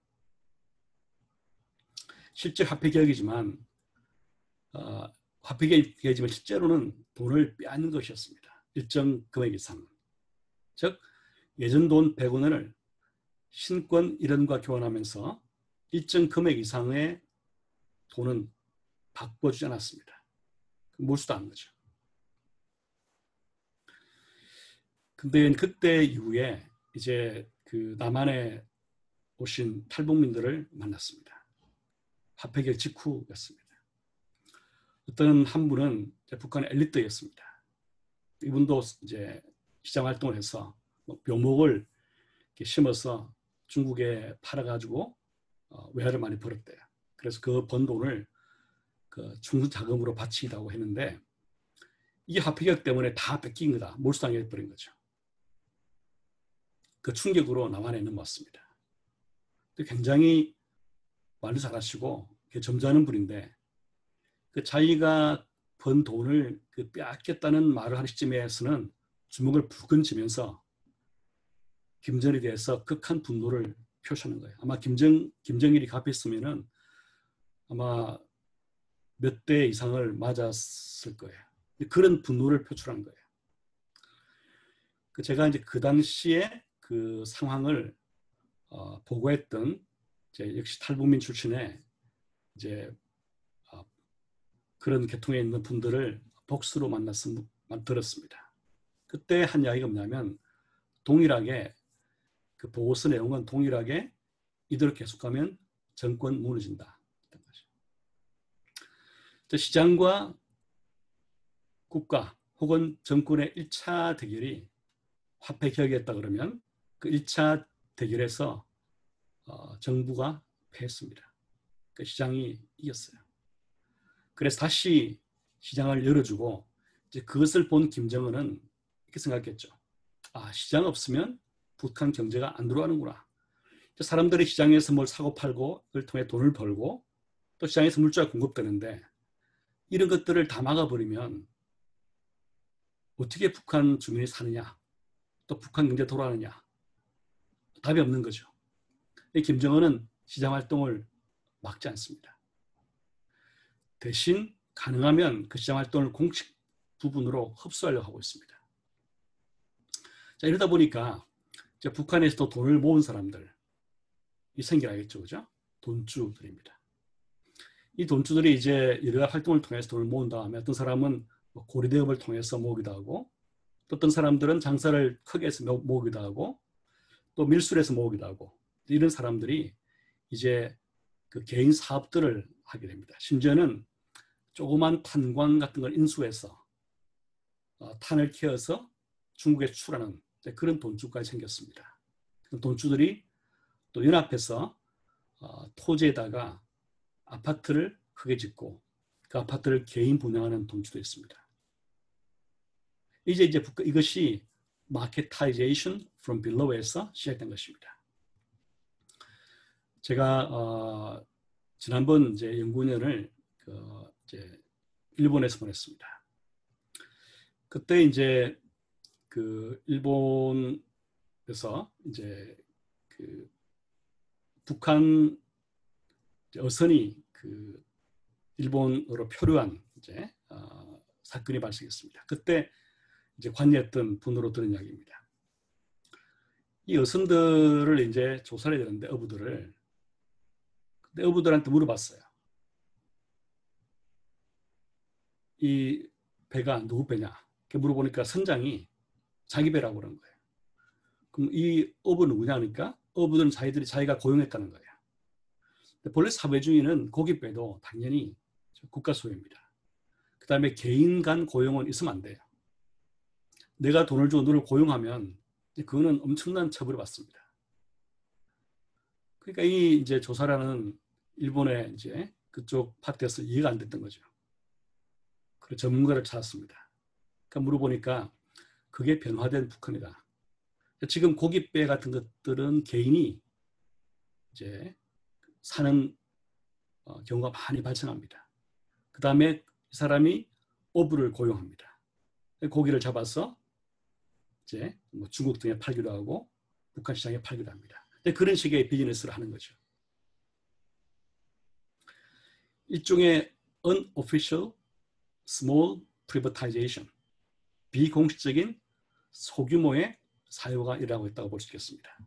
실제 화폐개혁이지만 어, 화폐개혁이지만 실제로는 돈을 빼앗는 것이었습니다. 일정 금액 이상. 즉 예전 돈 백 원을 신권 일 원과 교환하면서 일정 금액 이상의 돈은 바꿔주지 않았습니다. 몰수도 안 거죠. 근데 그때 이후에 이제 그 남한에 오신 탈북민들을 만났습니다. 화폐개혁 직후였습니다. 어떤 한 분은 북한의 엘리트였습니다. 이분도 이제 시장 활동을 해서 묘목을 이렇게 심어서 중국에 팔아가지고 외화를 많이 벌었대요. 그래서 그 번 돈을 그 중국 자금으로 바치기라고 했는데 이게 화폐개혁 때문에 다 뺏긴 거다. 몰수당해버린 거죠. 그 충격으로 남한에 넘어왔습니다. 굉장히 말도 잘하시고 점잖은 분인데 그 자기가 번 돈을 그 빼앗겼다는 말을 하는 시점에서는 주먹을 붉은 쥐면서 김정일에 대해서 극한 분노를 표시하는 거예요. 아마 김정, 김정일이 갑했으면은 아마 몇 대 이상을 맞았을 거예요. 그런 분노를 표출한 거예요. 제가 이제 그 당시에 그 상황을 어, 보고했던 이제 역시 탈북민 출신의 이제 어, 그런 계통에 있는 분들을 복수로 만나서 들었습니다. 그때 한 이야기가 뭐냐면 동일하게 그 보고서 내용은 동일하게 이대로 계속하면 정권 무너진다. 시장과 국가 혹은 정권의 일 차 대결이 화폐개혁이었다 그러면 그 일 차 대결에서 어, 정부가 패했습니다. 그 시장이 이겼어요. 그래서 다시 시장을 열어주고 이제 그것을 본 김정은은 이렇게 생각했죠. 아, 시장 없으면 북한 경제가 안 들어가는구나. 사람들이 시장에서 뭘 사고 팔고 그걸 통해 돈을 벌고 또 시장에서 물자가 공급되는데 이런 것들을 다 막아버리면 어떻게 북한 주민이 사느냐 또 북한 경제 돌아가느냐 답이 없는 거죠. 김정은은 시장 활동을 막지 않습니다. 대신 가능하면 그 시장 활동을 공식 부분으로 흡수하려고 하고 있습니다. 자, 이러다 보니까 이제 북한에서도 돈을 모은 사람들이 생겨나겠죠. 그죠? 돈주들입니다. 이 돈주들이 이제 여러 활동을 통해서 돈을 모은 다음에 어떤 사람은 고리대업을 통해서 모으기도 하고 또 어떤 사람들은 장사를 크게 해서 모으기도 하고 또 밀술에서 모으기도 하고 이런 사람들이 이제 그 개인 사업들을 하게 됩니다. 심지어는 조그만 탄광 같은 걸 인수해서 탄을 캐어서 중국에 수출하는 그런 돈주까지 생겼습니다. 돈주들이 또 연합해서 토지에다가 아파트를 크게 짓고 그 아파트를 개인 분양하는 돈주도 있습니다. 이제 이제 이것이 마켓타이제이션 from below에서 시작된 것입니다. 제가 어, 지난번 이제 연구년을 그 이제 일본에서 보냈습니다. 그때 이제 그 일본에서 이제 그 북한 어선이 그 일본으로 표류한 이제 어, 사건이 발생했습니다. 그때 이제 관여했던 분으로 들은 이야기입니다. 이 어선들을 이제 조사를 해야 되는데 어부들을 근데 어부들한테 물어봤어요. 이 배가 누구 배냐? 이렇게 물어보니까 선장이 자기 배라고 그런 거예요. 그럼 이 어부 누구냐 하니까 어부들은 자기들이 자기가 고용했다는 거예요. 근데 본래 사회주의는 고깃배도 당연히 국가 소유입니다. 그 다음에 개인 간 고용은 있으면 안 돼요. 내가 돈을 주고 너를 고용하면 그거는 엄청난 처벌을 받습니다. 그러니까 이 이제 조사라는 일본의 이제 그쪽 팟대에서 이해가 안 됐던 거죠. 그리고 전문가를 찾았습니다. 그러니까 물어보니까 그게 변화된 북한이다. 지금 고깃배 같은 것들은 개인이 이제 사는 어, 경우가 많이 발생합니다. 그 다음에 이 사람이 어부를 고용합니다. 고기를 잡아서 이제 뭐 중국 등에 팔기도 하고 북한 시장에 팔기도 합니다. 근데 그런 식의 비즈니스를 하는 거죠. 일종의 unofficial small privatization, 비공식적인 소규모의 사유가 일어나고 있다고 볼 수 있겠습니다.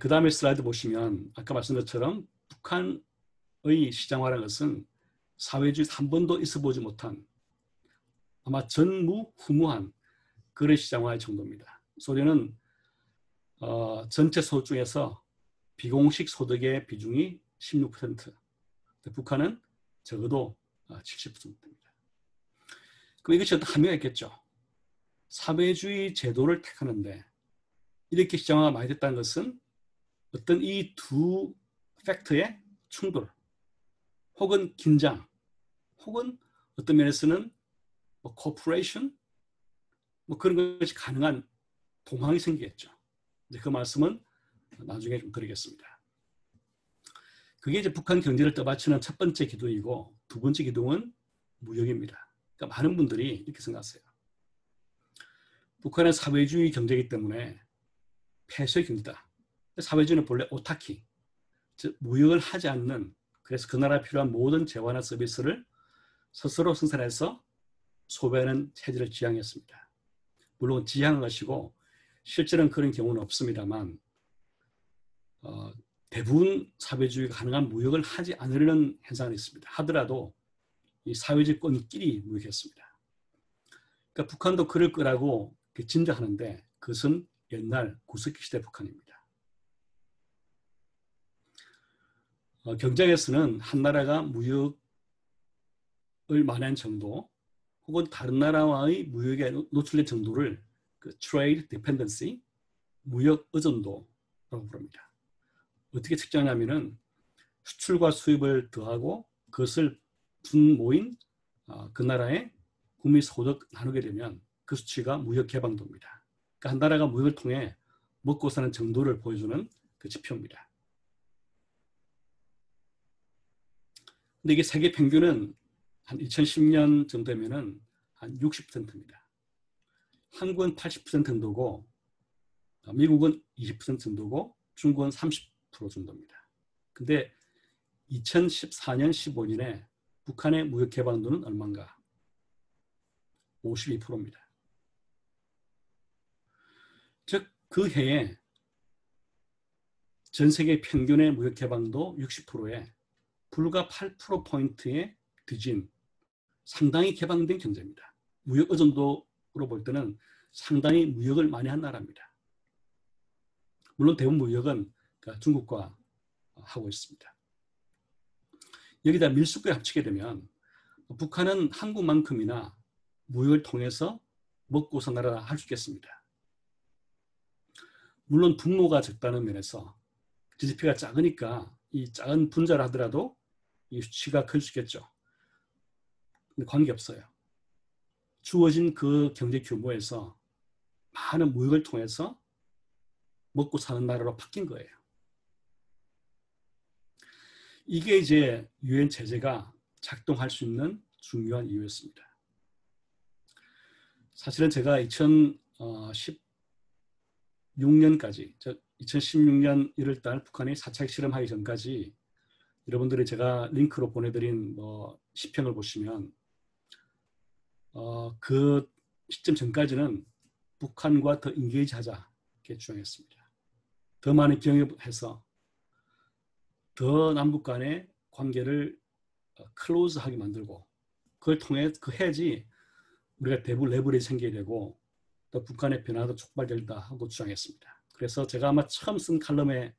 그 다음에 슬라이드 보시면 아까 말씀드린 것처럼 북한의 시장화라는 것은 사회주의 한 번도 있어 보지 못한 아마 전무후무한 그런 시장화의 정도입니다. 소련은 어, 전체 소득 중에서 비공식 소득의 비중이 십육 퍼센트, 북한은 적어도 칠십 퍼센트입니다. 그럼 이것이 어떤 함의가 있겠죠. 사회주의 제도를 택하는데 이렇게 시장화가 많이 됐다는 것은 어떤 이 두 팩트의 충돌 혹은 긴장 혹은 어떤 면에서는 뭐 코퍼레이션 뭐 그런 것이 가능한 동항이 생기겠죠. 이제 그 말씀은 나중에 좀 드리겠습니다. 그게 이제 북한 경제를 떠받치는 첫 번째 기둥이고 두 번째 기둥은 무역입니다. 그러니까 많은 분들이 이렇게 생각하세요. 북한의 사회주의 경제이기 때문에 폐쇄 경제다. 사회주의는 본래 오타키, 즉 무역을 하지 않는, 그래서 그 나라에 필요한 모든 재화나 서비스를 스스로 생산해서 소비하는 체제를 지향했습니다. 물론 지향한 것이고 실제는 그런 경우는 없습니다만 어, 대부분 사회주의가 가능한 무역을 하지 않으려는 현상이 있습니다. 하더라도 이 사회주의권끼리 무역했습니다. 그러니까 북한도 그럴 거라고 짐작하는데 그것은 옛날 구석기 시대 북한입니다. 어, 경쟁에서는 한 나라가 무역을 만한 정도 혹은 다른 나라와의 무역에 노출된 정도를 그 trade dependency, 무역 의존도라고 부릅니다. 어떻게 측정하냐면은 수출과 수입을 더하고 그것을 분모인 어, 그 나라의 국민 소득 나누게 되면 그 수치가 무역 개방도입니다. 그러니까 한 나라가 무역을 통해 먹고 사는 정도를 보여주는 그 지표입니다. 근데 이게 세계 평균은 한 이천십 년 정도 되면은 한 육십 퍼센트입니다. 한국은 팔십 퍼센트 정도고, 미국은 이십 퍼센트 정도고, 중국은 삼십 퍼센트 정도입니다. 근데 이천십사 년, 십오 년에 북한의 무역 개방도는 얼마인가? 오십이 퍼센트입니다. 즉, 그 해에 전 세계 평균의 무역 개방도 육십 퍼센트에 불과 팔 퍼센트 포인트에 뒤진 상당히 개방된 경제입니다. 무역 의존도로 볼 때는 상당히 무역을 많이 한 나라입니다. 물론 대부분 무역은 중국과 하고 있습니다. 여기다 밀수까지 합치게 되면 북한은 한국만큼이나 무역을 통해서 먹고 사는 나라 할 수 있겠습니다. 물론 분모가 적다는 면에서 지디피가 작으니까 이 작은 분자를 하더라도 이 수치가 클 수 있겠죠. 근데 관계없어요. 주어진 그 경제 규모에서 많은 무역을 통해서 먹고 사는 나라로 바뀐 거예요. 이게 이제 유엔 제재가 작동할 수 있는 중요한 이유였습니다. 사실은 제가 이천십육 년까지, 즉 이천십육 년 일월 달 북한이 사 차 실험하기 전까지 여러분들이 제가 링크로 보내드린 뭐 시평을 보시면 어, 그 시점 전까지는 북한과 더 인게이지하자 이렇게 주장했습니다. 더 많은 경협해서 더 남북 간의 관계를 클로즈하게 만들고 그걸 통해 그 해지 우리가 대북 레버리지 생기게 되고 또 북한의 변화도 촉발된다 하고 주장했습니다. 그래서 제가 아마 처음 쓴 칼럼의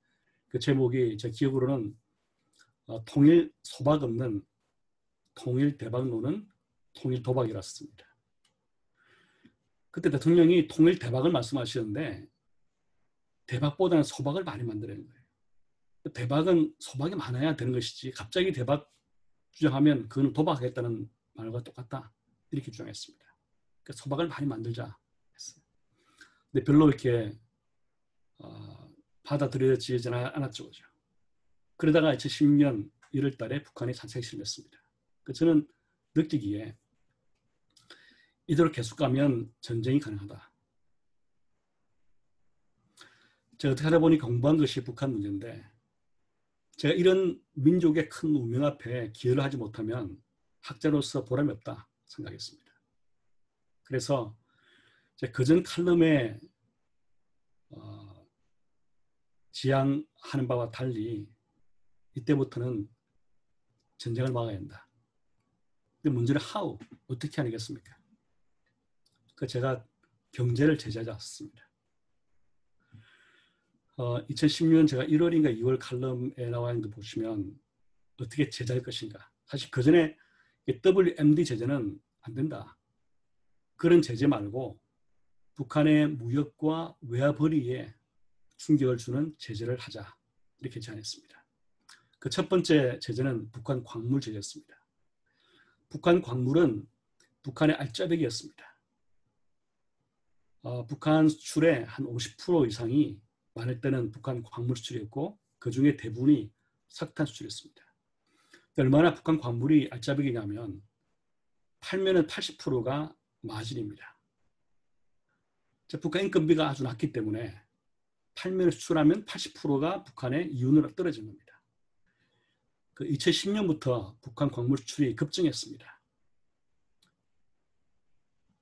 그 제목이 제 기억으로는 어, 통일 소박 없는 통일 대박론은 통일 도박이라습니다. 그때 대통령이 통일 대박을 말씀하시는데 대박보다는 소박을 많이 만들어낸 거예요. 대박은 소박이 많아야 되는 것이지 갑자기 대박 주장하면 그건 도박하겠다는 말과 똑같다. 이렇게 주장했습니다. 그러니까 소박을 많이 만들자 했어요. 근데 별로 이렇게 어, 받아들여지지 않았죠. 그죠? 그러다가 이천십 년 일월 달에 북한이 산색실험했습니다. 저는 느끼기에 이대로 계속 가면 전쟁이 가능하다. 제가 어떻게 하다 보니 공부한 것이 북한 문제인데 제가 이런 민족의 큰 운명 앞에 기여를 하지 못하면 학자로서 보람이 없다 생각했습니다. 그래서 제가 그전 칼럼에 어, 지향하는 바와 달리 이때부터는 전쟁을 막아야 한다. 근데 문제는 how, 어떻게 하겠습니까? 그 제가 경제를 제재하지 않았습니다. 어, 이천십육 년 제가 일월인가 이월 칼럼에 나와 있는 거 보시면 어떻게 제재할 것인가. 사실 그 전에 더블유엠디 제재는 안 된다. 그런 제재 말고 북한의 무역과 외화벌이에 충격을 주는 제재를 하자. 이렇게 제안했습니다. 그 첫 번째 제재는 북한 광물 제재였습니다. 북한 광물은 북한의 알짜배기였습니다. 어, 북한 수출의 한 오십 퍼센트 이상이 많을 때는 북한 광물 수출이었고 그 중에 대부분이 석탄 수출이었습니다. 얼마나 북한 광물이 알짜배기냐면 팔면은 팔십 퍼센트가 마진입니다. 자, 북한 인건비가 아주 낮기 때문에 팔면을 수출하면 팔십 퍼센트가 북한의 이윤으로 떨어지는 겁니다. 그 이천십 년부터 북한 광물 수출이 급증했습니다.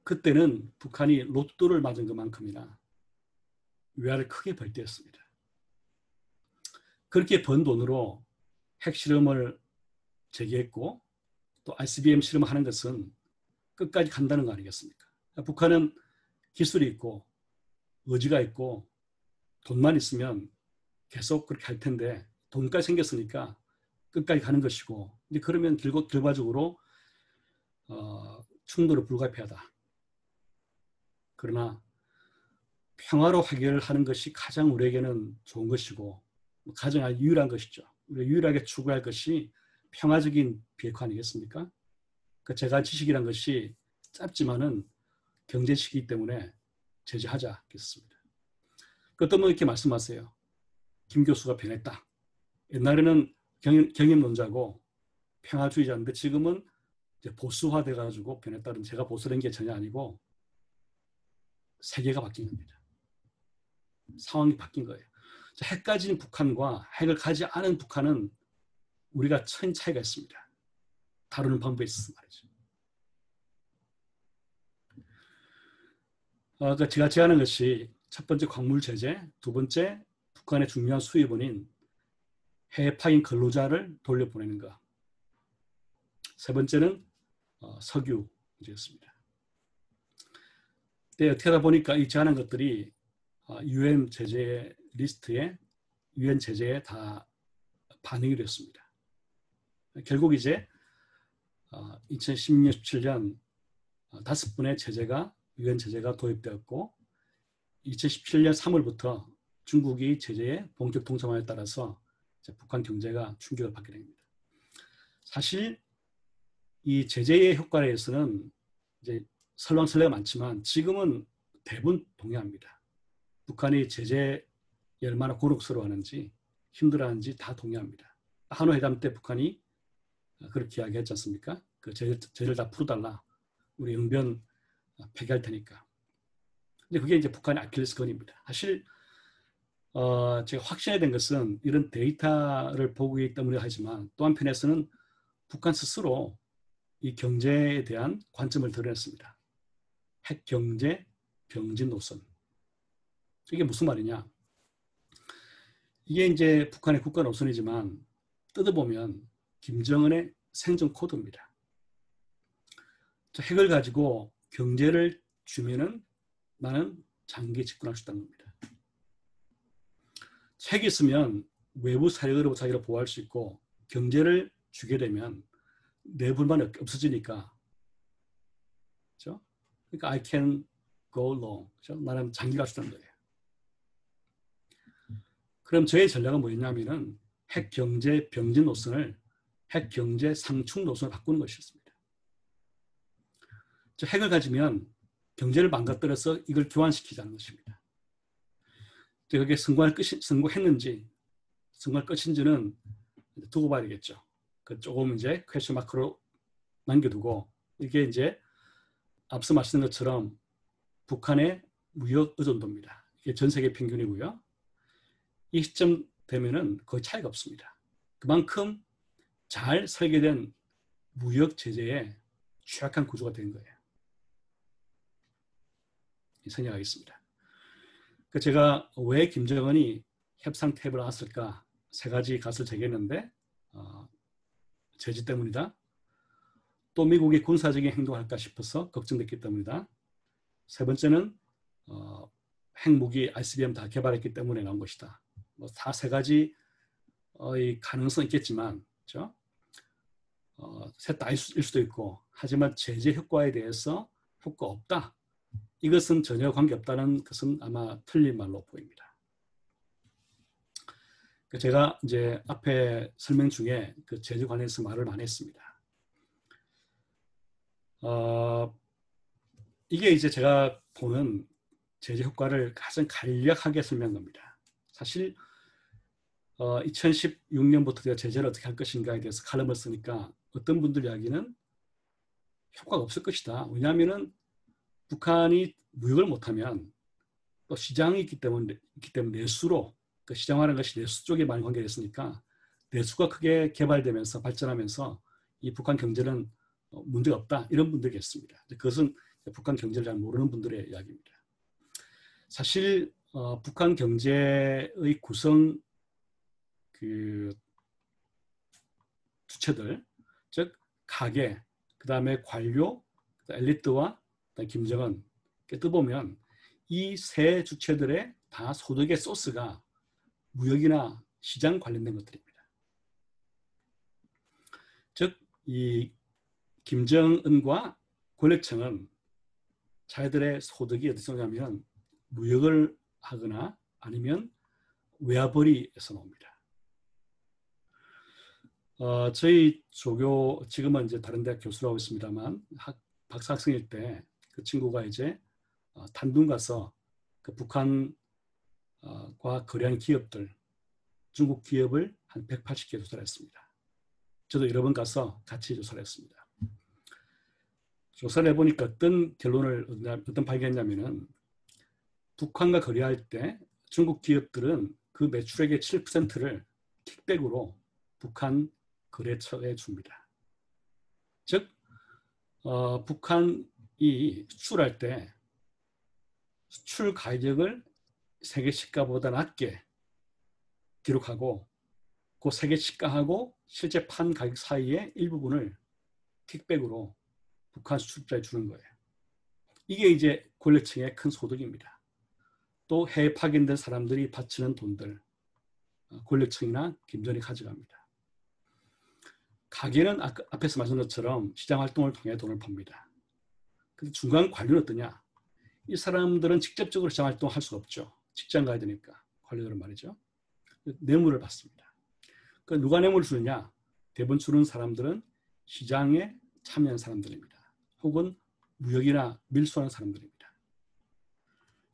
그때는 북한이 로또를 맞은 것만큼이나 외화를 크게 벌 때였습니다. 그렇게 번 돈으로 핵실험을 재개했고 또 아이씨비엠 실험하는 것은 끝까지 간다는 거 아니겠습니까? 그러니까 북한은 기술이 있고 의지가 있고 돈만 있으면 계속 그렇게 할 텐데 돈까지 생겼으니까 끝까지 가는 것이고 이제 그러면 결국 결과적으로 어, 충돌이 불가피하다. 그러나 평화로 해결하는 것이 가장 우리에게는 좋은 것이고 가장 유일한 것이죠. 우리가 유일하게 추구할 것이 평화적인 비핵화 아니겠습니까? 그 제가 지식이란 것이 짧지만은 경제식이기 때문에 제재하자 했습니다. 그 어떤 분 이렇게 말씀하세요. 김 교수가 변했다. 옛날에는 경영, 경영론자고 평화주의자인데 지금은 이제 보수화돼 가지고 변했다는 제가 보수된 게 전혀 아니고 세계가 바뀐 겁니다. 상황이 바뀐 거예요. 핵 가진 북한과 핵을 가지 않은 북한은 우리가 천 차이가 있습니다. 다루는 방법에 있어서 말이죠. 아까 제가 제안한 것이 첫 번째 광물 제재, 두 번째 북한의 중요한 수입원인 해외 파견 근로자를 돌려보내는 것, 세 번째는 석유 문제였습니다. 네, 어떻게 하다 보니까 이 제안한 것들이 유엔 제재 리스트에 유엔 제재에 다 반영이 됐습니다. 결국 이제 이천십육 년, 십칠 년 다섯 분의 제재가 유엔 제재가 도입되었고 이천십칠 년 삼월부터 중국이 제재의 본격 동참함에 따라서 이제 북한 경제가 충격을 받게 됩니다. 사실 이 제재의 효과에 대해서는 이제 설왕설래가 많지만 지금은 대부분 동의합니다. 북한이 제재에 얼마나 고록스러워하는지 힘들어하는지 다 동의합니다. 한우 회담 때 북한이 그렇게 이야기했지 않습니까? 그 제재, 제재를 다 풀어달라. 우리 영변 폐기할 테니까. 근데 그게 이제 북한의 아킬레스건입니다. 사실 어, 제가 확신이 된 것은 이런 데이터를 보기 때문에 하지만 또 한편에서는 북한 스스로 이 경제에 대한 관점을 드러냈습니다. 핵 경제 병진 노선. 이게 무슨 말이냐? 이게 이제 북한의 국가 노선이지만 뜯어보면 김정은의 생존 코드입니다. 핵을 가지고 경제를 주면은 나는 장기 집권할 수 있다는 겁니다. 핵이 있으면 외부 사력으로 자기를 보호할 수 있고 경제를 주게 되면 내 불만 없어지니까, 그렇죠? 그러니까 I can go long, 그렇죠? 나는 장기 갈 수 있다는 거예요. 그럼 저의 전략은 뭐였냐면은 핵 경제 병진 노선을 핵 경제 상충 노선을 바꾸는 것이었습니다. 저 핵을 가지면 경제를 망가뜨려서 이걸 교환시키자는 것입니다. 그게 성공할 끝이, 성공했는지 성공할 것인지는 두고 봐야겠죠. 그 조금 이제 퀘스천 마크로 남겨두고, 이게 이제 앞서 말씀드린 것처럼 북한의 무역 의존도입니다. 이게 전 세계 평균이고요. 이 시점 되면은 거의 차이가 없습니다. 그만큼 잘 설계된 무역 제재에 취약한 구조가 된 거예요. 생략하겠습니다. 제가 왜 김정은이 협상 테이블을 나왔을까 세 가지 값을 제기했는데, 어, 제재 때문이다. 또 미국이 군사적인 행동을 할까 싶어서 걱정됐기 때문이다. 세 번째는 어, 핵무기 아이씨비엠 다 개발했기 때문에 나온 것이다. 뭐 다 세 가지의 가능성이 있겠지만, 그렇죠? 어, 셋 다일 수도 있고, 하지만 제재 효과에 대해서 효과 없다, 이것은 전혀 관계없다는 것은 아마 틀린 말로 보입니다. 제가 이제 앞에 설명 중에 그 제재 관련해서 말을 많이 했습니다. 어, 이게 이제 제가 보는 제재 효과를 가장 간략하게 설명한 겁니다. 사실 어, 이천십육 년부터 제가 제재를 어떻게 할 것인가에 대해서 칼럼을 쓰니까 어떤 분들 이야기는 효과가 없을 것이다. 왜냐하면은 북한이 무역을 못하면 또 시장이 있기 때문에, 있기 때문에 내수로, 그 시장화라는 것이 내수 쪽에 많이 관계됐으니까 내수가 크게 개발되면서 발전하면서 이 북한 경제는 문제가 없다, 이런 분들이 있습니다. 그것은 북한 경제를 잘 모르는 분들의 이야기입니다. 사실 어, 북한 경제의 구성 그 주체들, 즉 가계, 그 다음에 관료, 엘리트와 김정은, 뜯어보면 이 세 주체들의 다 소득의 소스가 무역이나 시장 관련된 것들입니다. 즉 이 김정은과 권력층은 자기들의 소득이 어디서 오냐면 무역을 하거나 아니면 외화벌이에서 나옵니다. 어, 저희 조교, 지금은 이제 다른 대학 교수로 하고 있습니다만, 학, 박사 학생일 때 그 친구가 이제 어, 단둥 가서 그 북한과 어, 거래한 기업들, 중국 기업을 한 백팔십 개 조사를 했습니다. 저도 여러 번 가서 같이 조사를 했습니다. 조사를 해보니까 어떤 결론을, 어떤 발견했냐면은 북한과 거래할 때 중국 기업들은 그 매출액의 칠 퍼센트를 킥백으로 북한 거래처에 줍니다. 즉 어, 북한 이 수출할 때 수출 가격을 세계 시가보다 낮게 기록하고, 그 세계 시가하고 실제 판 가격 사이의 일부분을 킥백으로 북한 수출자에 주는 거예요. 이게 이제 권력층의 큰 소득입니다. 또 해외 파견된 사람들이 바치는 돈들, 권력층이나 김정은이 가져갑니다. 가게는 아까 앞에서 말씀드린 것처럼 시장 활동을 통해 돈을 법니다. 중간 관료는 어떠냐? 이 사람들은 직접적으로 시장 활동을 할 수가 없죠. 직장 가야 되니까, 관료들은 말이죠. 뇌물을 받습니다. 그러니까 누가 뇌물을 주느냐? 대부분 주는 사람들은 시장에 참여한 사람들입니다. 혹은 무역이나 밀수하는 사람들입니다.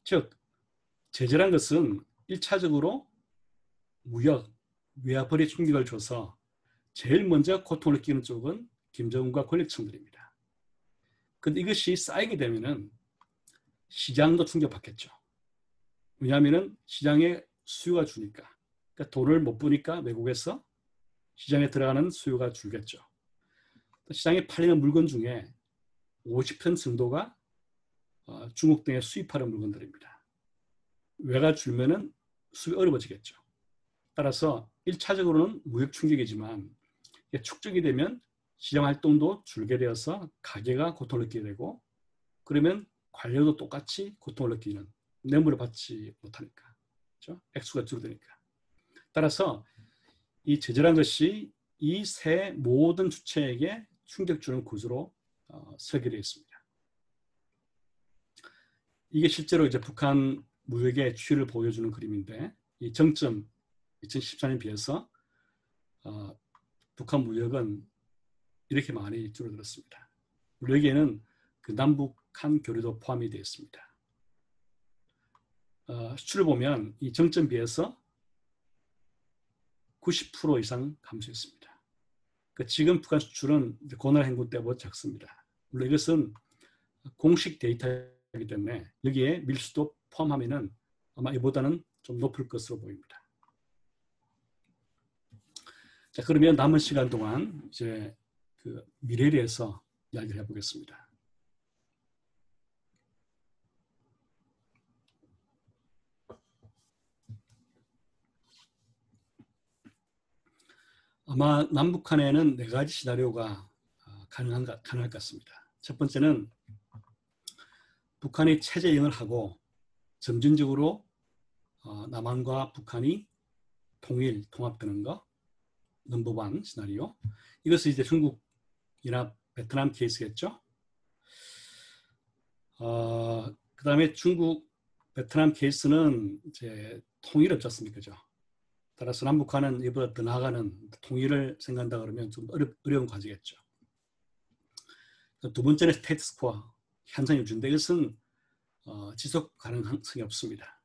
즉, 제재란 것은 일 차적으로 무역, 외화벌이 충격을 줘서 제일 먼저 고통을 느끼는 쪽은 김정은과 권력층들입니다. 근데 이것이 쌓이게 되면은 시장도 충격받겠죠. 왜냐하면은 시장에 수요가 주니까, 그러니까 돈을 못 부니까 외국에서 시장에 들어가는 수요가 줄겠죠. 시장에 팔리는 물건 중에 오십 퍼센트 정도가 어, 중국 등에 수입하는 물건들입니다. 외가 줄면은 수입이 어려워지겠죠. 따라서 일 차적으로는 무역 충격이지만 축적이 되면 시장 활동도 줄게 되어서 가게가 고통을 느끼게 되고, 그러면 관료도 똑같이 고통을 느끼는, 뇌물을 받지 못하니까, 그렇죠? 액수가 줄어드니까. 따라서 이 제재란 것이 이 세 모든 주체에게 충격 주는 구조로 어, 설계되어 있습니다. 이게 실제로 이제 북한 무역의 추이를 보여주는 그림인데, 이 정점 이천십사 년에 비해서 어, 북한 무역은 이렇게 많이 줄어들었습니다. 물론 여기에는 그 남북한 교류도 포함이 되어 있습니다. 어, 수출을 보면 이 정점 비해서 구십 퍼센트 이상 감소했습니다. 그러니까 지금 북한 수출은 고난 행군 때보다 작습니다. 물론 이것은 공식 데이터이기 때문에 여기에 밀수도 포함하면은 아마 이보다는 좀 높을 것으로 보입니다. 자, 그러면 남은 시간 동안 이제 그 미래에 대해서 이야기를 해보겠습니다. 아마 남북한에는 네 가지 시나리오가 가능한, 가능할 것 같습니다. 첫 번째는 북한이 체제 이행을 하고 점진적으로 남한과 북한이 통일, 통합되는 것, 넘버원 시나리오. 이것은 이제 중국이나 베트남 케이스겠죠. 어, 그 다음에 중국, 베트남 케이스는 이제 통일 없지 않습니까? 그죠? 따라서 남북한은 이보다 더 나아가는 통일을 생각한다 그러면 좀 어려, 어려운 과제겠죠. 두 번째는 스테이트스 코 현상 유지인데 이것은 어, 지속 가능성이 없습니다.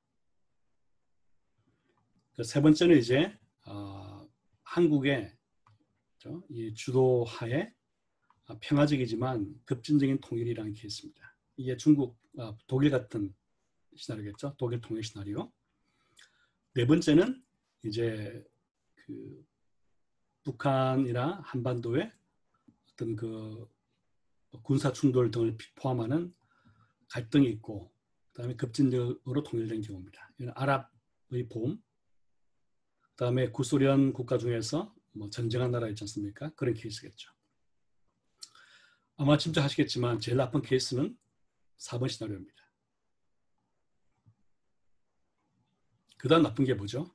세 번째는 이제 어, 한국의 이 주도하에 평화적이지만 급진적인 통일이라는 케이스입니다. 이게 중국, 아, 독일 같은 시나리오겠죠. 독일 통일 시나리오. 네 번째는 이제 그 북한이나 한반도의 어떤 그 군사 충돌 등을 포함하는 갈등이 있고 그다음에 급진적으로 통일된 경우입니다. 이건 아랍의 봄, 그다음에 구소련 국가 중에서 뭐 전쟁한 나라 있지 않습니까? 그런 케이스겠죠. 아마 짐작하시겠지만 제일 나쁜 케이스는 사 번 시나리오입니다. 그다음 나쁜 게 뭐죠?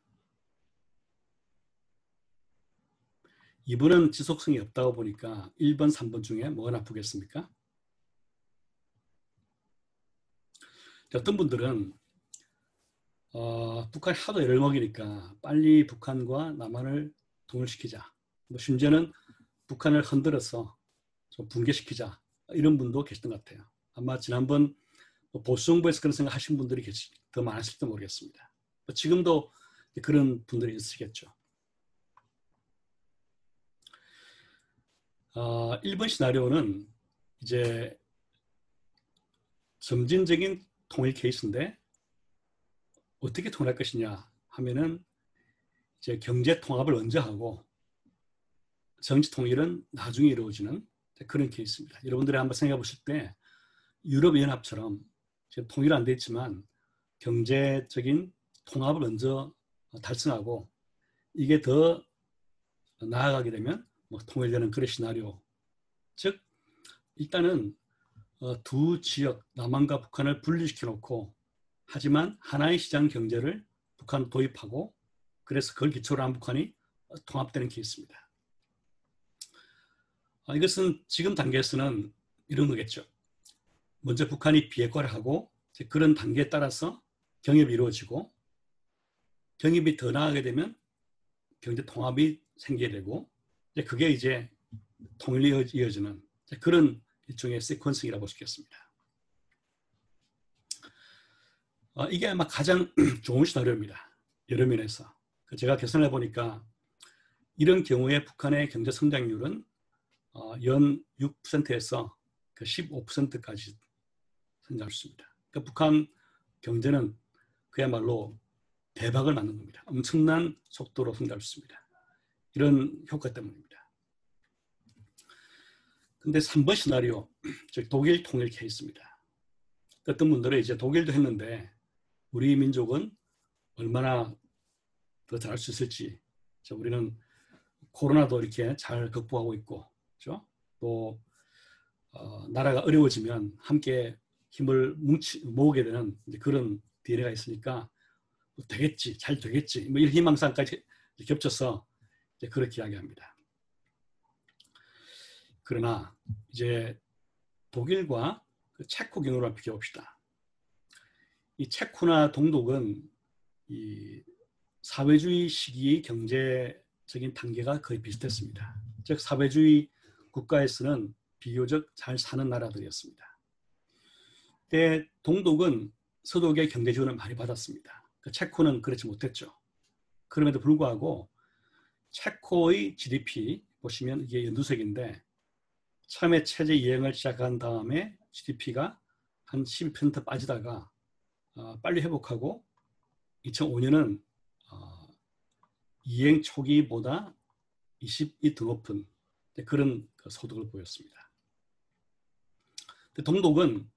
이 번은 지속성이 없다고 보니까 일 번, 삼 번 중에 뭐가 나쁘겠습니까? 어떤 분들은 어, 북한이 하도 애를 먹이니까 빨리 북한과 남한을 동일시키자, 뭐 심지어는 북한을 흔들어서 좀 붕괴시키자, 이런 분도 계시던 것 같아요. 아마 지난번 보수정부에서 그런 생각 하신 분들이 계시, 더 많았을지도 모르겠습니다. 지금도 그런 분들이 있으시겠죠. 어, 일 번 시나리오는 이제 점진적인 통일 케이스인데 어떻게 통일할 것이냐 하면은 이제 경제 통합을 먼저 하고 정치 통일은 나중에 이루어지는 그런 케이스입니다. 여러분들이 한번 생각해 보실 때 유럽연합처럼 지금 통일은 안 됐지만 경제적인 통합을 먼저 달성하고 이게 더 나아가게 되면 뭐 통일되는 그런 시나리오, 즉 일단은 어, 두 지역 남한과 북한을 분리시켜 놓고 하지만 하나의 시장 경제를 북한 도입하고 그래서 그걸 기초로 한 북한이 통합되는 케이스입니다. 아, 이것은 지금 단계에서는 이런 거겠죠. 먼저 북한이 비핵화를 하고 이제 그런 단계에 따라서 경협이 이루어지고 경협이 더 나아가게 되면 경제 통합이 생기게 되고 그게 이제 통일로 이어지는 그런 일종의 시퀀싱이라고 볼 수 있겠습니다. 이게 아마 가장 좋은 시나리오입니다. 여러 면에서. 제가 계산해 보니까 이런 경우에 북한의 경제 성장률은 연 육 퍼센트에서 십오 퍼센트까지 성장할 수 있습니다. 그러니까 북한 경제는 그야말로 대박을 맞는 겁니다. 엄청난 속도로 성장할 수 있습니다. 이런 효과 때문입니다. 근데 삼 번 시나리오, 즉 독일 통일 케이스입니다. 어떤 분들은 이제 독일도 했는데 우리 민족은 얼마나 더 잘할 수 있을지, 우리는 코로나도 이렇게 잘 극복하고 있고, 그렇죠? 또 어, 나라가 어려워지면 함께 힘을 뭉치, 모으게 되는 그런 디엔에이가 있으니까 뭐 되겠지, 잘 되겠지, 뭐 이런 희망상까지 겹쳐서 그렇게 이야기합니다. 그러나 이제 독일과 체코 경우를 비교해 봅시다. 이 체코나 동독은 이 사회주의 시기의 경제적인 단계가 거의 비슷했습니다. 즉 사회주의 국가에서는 비교적 잘 사는 나라들이었습니다. 그때 동독은 서독의 경제 지원을 많이 받았습니다. 체코는 그렇지 못했죠. 그럼에도 불구하고 체코의 지디피 보시면 이게 연두색인데 참외 체제 이행을 시작한 다음에 지디피가 한 십이 퍼센트 빠지다가 빨리 회복하고 이천오 년은 이행 초기보다 이십이 퍼센트 높은 그런 소득을 보였습니다. 동독은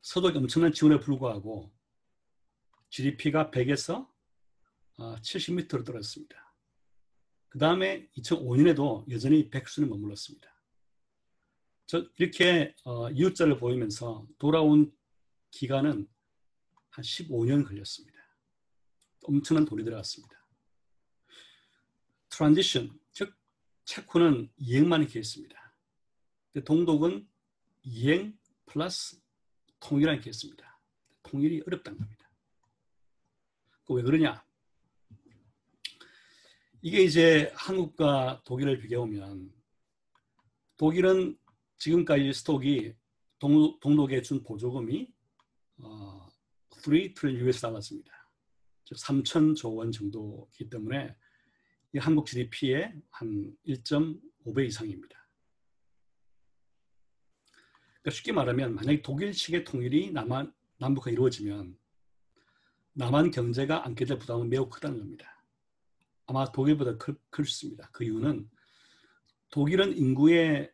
서독의 엄청난 지원에 불구하고 지디피가 백에서 칠십 미터로 떨어졌습니다. 그 다음에 이천오 년에도 여전히 백 수준에 머물렀습니다. 즉 이렇게 이웃자를 보이면서 돌아온 기간은 한 십오 년 걸렸습니다. 엄청난 돈이 들어갔습니다. 트랜지션, 즉 체코는 이행만 이렇게 했습니다. 동독은 이행 플러스 통일만 이렇게 했습니다. 통일이 어렵다는 겁니다. 왜 그러냐? 이게 이제 한국과 독일을 비교하면 독일은 지금까지 스톡이 동, 동독에 준 보조금이 어, 삼 트릴리언 유에스 달러입니다. 즉 삼천조 원 정도이기 때문에 이 한국 지디피의 한 일 점 오 배 이상입니다. 그러니까 쉽게 말하면 만약에 독일식의 통일이 남한, 남북과 이루어지면 남한 경제가 안게 될 부담은 매우 크다는 겁니다. 아마 독일보다 클, 클 수 있습니다. 그 이유는 독일은 인구의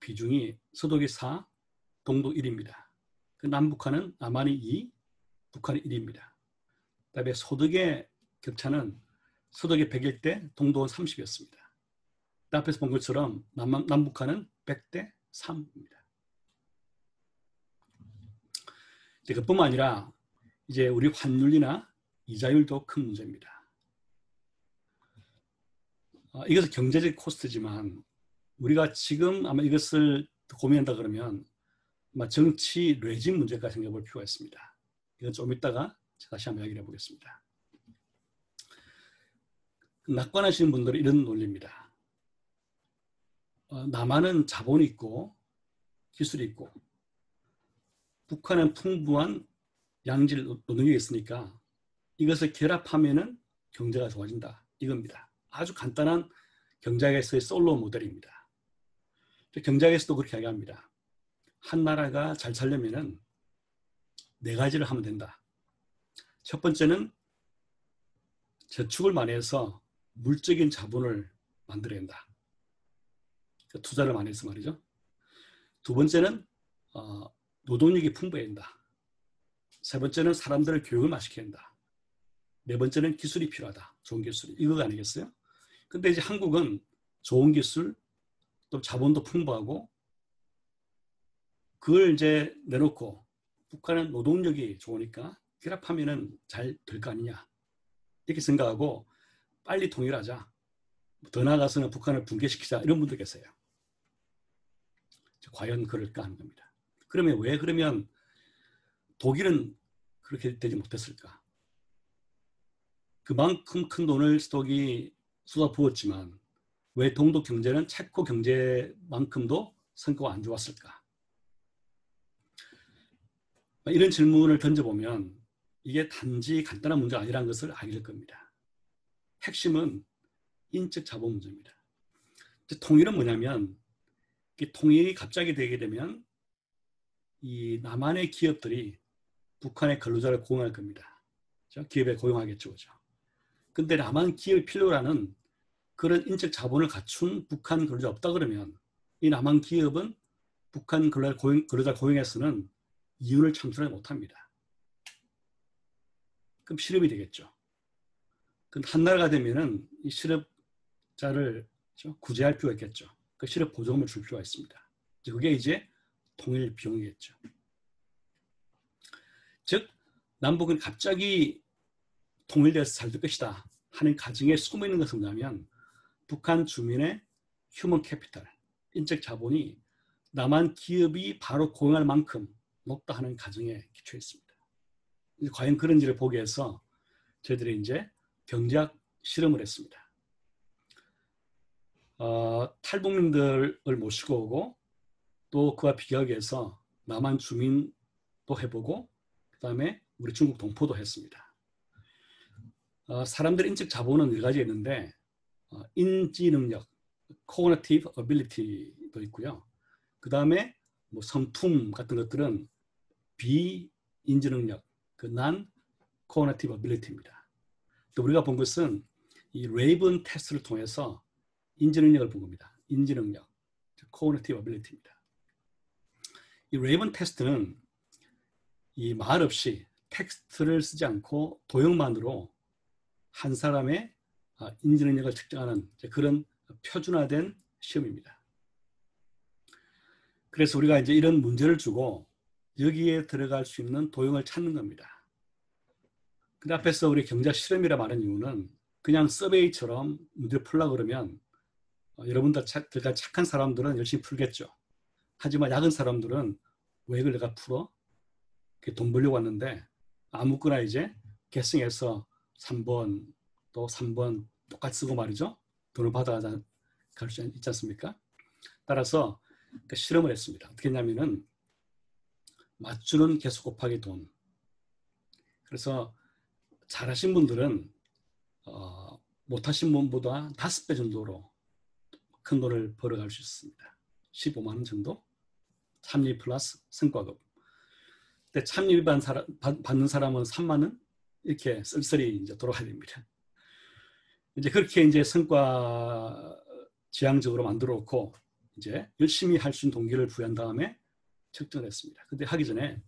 비중이 서독이 사, 동독 일입니다. 그 남북한은 남한이 이, 북한이 일입니다. 그 다음에 소득의 격차는 서독이 백일 대 동독은 삼십이었습니다. 그 앞에서 본 것처럼 남, 남북한은 백 대 삼입니다. 그뿐만 아니라 이제 우리 환율이나 이자율도 큰 문제입니다. 어, 이것은 경제적 코스트지만 우리가 지금 아마 이것을 고민한다 그러면 아마 정치 레짐 문제까지 생각해 볼 필요가 있습니다. 이건 좀 이따가 다시 한번 이야기를 해보겠습니다. 낙관하시는 분들은 이런 논리입니다. 어, 남한은 자본이 있고 기술이 있고 북한은 풍부한 양질 노동력이 있으니까 이것을 결합하면은 경제가 좋아진다 이겁니다. 아주 간단한 경제학에서의 솔로 모델입니다. 경제학에서도 그렇게 이야기합니다. 한 나라가 잘 살려면은 네 가지를 하면 된다. 첫 번째는 저축을 많이 해서 물적인 자본을 만들어야 한다. 그러니까 투자를 많이 해서 말이죠. 두 번째는 어, 노동력이 풍부해야 한다. 세 번째는 사람들을 교육을 많이 시켜야 한다. 네 번째는 기술이 필요하다. 좋은 기술. 이거가 아니겠어요? 근데 이제 한국은 좋은 기술, 또 자본도 풍부하고 그걸 이제 내놓고 북한은 노동력이 좋으니까 결합하면은 잘 될 거 아니냐. 이렇게 생각하고 빨리 통일하자. 더 나아가서는 북한을 붕괴시키자. 이런 분도 계세요. 과연 그럴까 하는 겁니다. 그러면 왜 그러면 독일은 그렇게 되지 못했을까? 그만큼 큰 돈을 스톡이 쏟아부었지만 왜 동독 경제는 체코 경제만큼도 성과가 안 좋았을까? 이런 질문을 던져보면 이게 단지 간단한 문제가 아니라는 것을 알게 될 겁니다. 핵심은 인적 자본 문제입니다. 통일은 뭐냐면 통일이 갑자기 되게 되면 이 남한의 기업들이 북한의 근로자를 고용할 겁니다. 기업에 고용하겠죠. 그죠? 근데 남한 기업이 필요로 하는 그런 인적 자본을 갖춘 북한 근로자 없다 그러면 이 남한 기업은 북한 근로자 고용, 근로자 고용에서는 이윤을 창출하지 못합니다. 그럼 실업이 되겠죠. 그럼 한 나라가 되면은 이 실업자를 구제할 필요가 있겠죠. 그 실업 보조금을 줄 필요가 있습니다. 그게 이제 통일 비용이겠죠. 즉 남북은 갑자기 통일돼서 잘 될 것이다 하는 가정에 숨어 있는 것은 뭐냐면 북한 주민의 휴먼 캐피탈, 인적 자본이 남한 기업이 바로 고용할 만큼 높다 하는 가정에 기초했습니다. 과연 그런지를 보기 위해서 저희들이 이제 병작 실험을 했습니다. 어, 탈북민들을 모시고 오고 또 그와 비교하기 위해서 남한 주민도 해보고 그 다음에 우리 중국 동포도 했습니다. 어, 사람들의 인적 자본은 여러 가지 있는데 어, 인지 능력, cognitive ability도 있고요. 그 다음에 뭐 성품 같은 것들은 비인지 능력, 그 난 cognitive ability입니다. 또 우리가 본 것은 이 레이븐 테스트를 통해서 인지 능력을 본 겁니다. 인지 능력, cognitive ability입니다. 이 레이븐 테스트는 이 말 없이 텍스트를 쓰지 않고 도형만으로 한 사람의 인지 능력을 측정하는 그런 표준화된 시험입니다. 그래서 우리가 이제 이런 문제를 주고 여기에 들어갈 수 있는 도형을 찾는 겁니다. 그 앞에서 우리 경작 실험이라 말한 이유는 그냥 서베이처럼 문제를 풀려고 그러면 여러분들 그러니까 착한 사람들은 열심히 풀겠죠. 하지만 약은 사람들은 왜 이걸 내가 풀어? 돈 벌려고 왔는데 아무거나 이제 계승해서 삼 번 또 삼 번 똑같이 쓰고 말이죠. 돈을 받아갈 수 있지 않습니까? 따라서 그 실험을 했습니다. 어떻게 했냐면은 맞추는 개수 곱하기 돈. 그래서 잘하신 분들은 어, 못하신 분보다 다섯 배 정도로 큰 돈을 벌어갈 수 있습니다. 십오만 원 정도. 참리 플러스 성과급. 근데 참리 사람, 받는 사람은 삼만 원 이렇게 쓸쓸히 이제 돌아가야 됩니다. 이제 그렇게 이제 성과 지향적으로 만들어 놓고 이제 열심히 할 수 있는 동기를 부여한 다음에 측정했습니다. 근데 하기 전에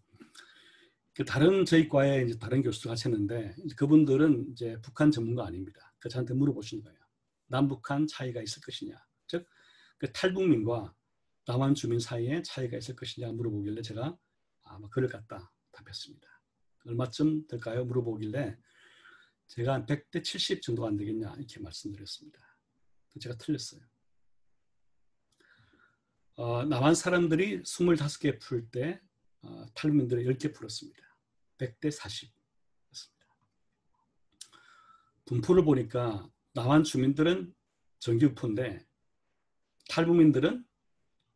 그 다른 저희 과에 이제 다른 교수도 같이 했는데 그분들은 이제 북한 전문가 아닙니다. 그 저한테 물어보신 거예요. 남북한 차이가 있을 것이냐, 즉 그 탈북민과 남한 주민 사이에 차이가 있을 것이냐 물어보길래 제가 아마 그럴 것 같다 답했습니다. 얼마쯤 될까요? 물어보길래 제가 한 백 대 칠십 정도가 안 되겠냐 이렇게 말씀드렸습니다. 제가 틀렸어요. 어, 남한 사람들이 이십오 개 풀 때 어, 탈북민들이 십 개 풀었습니다. 백 대 사십이었습니다. 분포를 보니까 남한 주민들은 정규분포인데 탈북민들은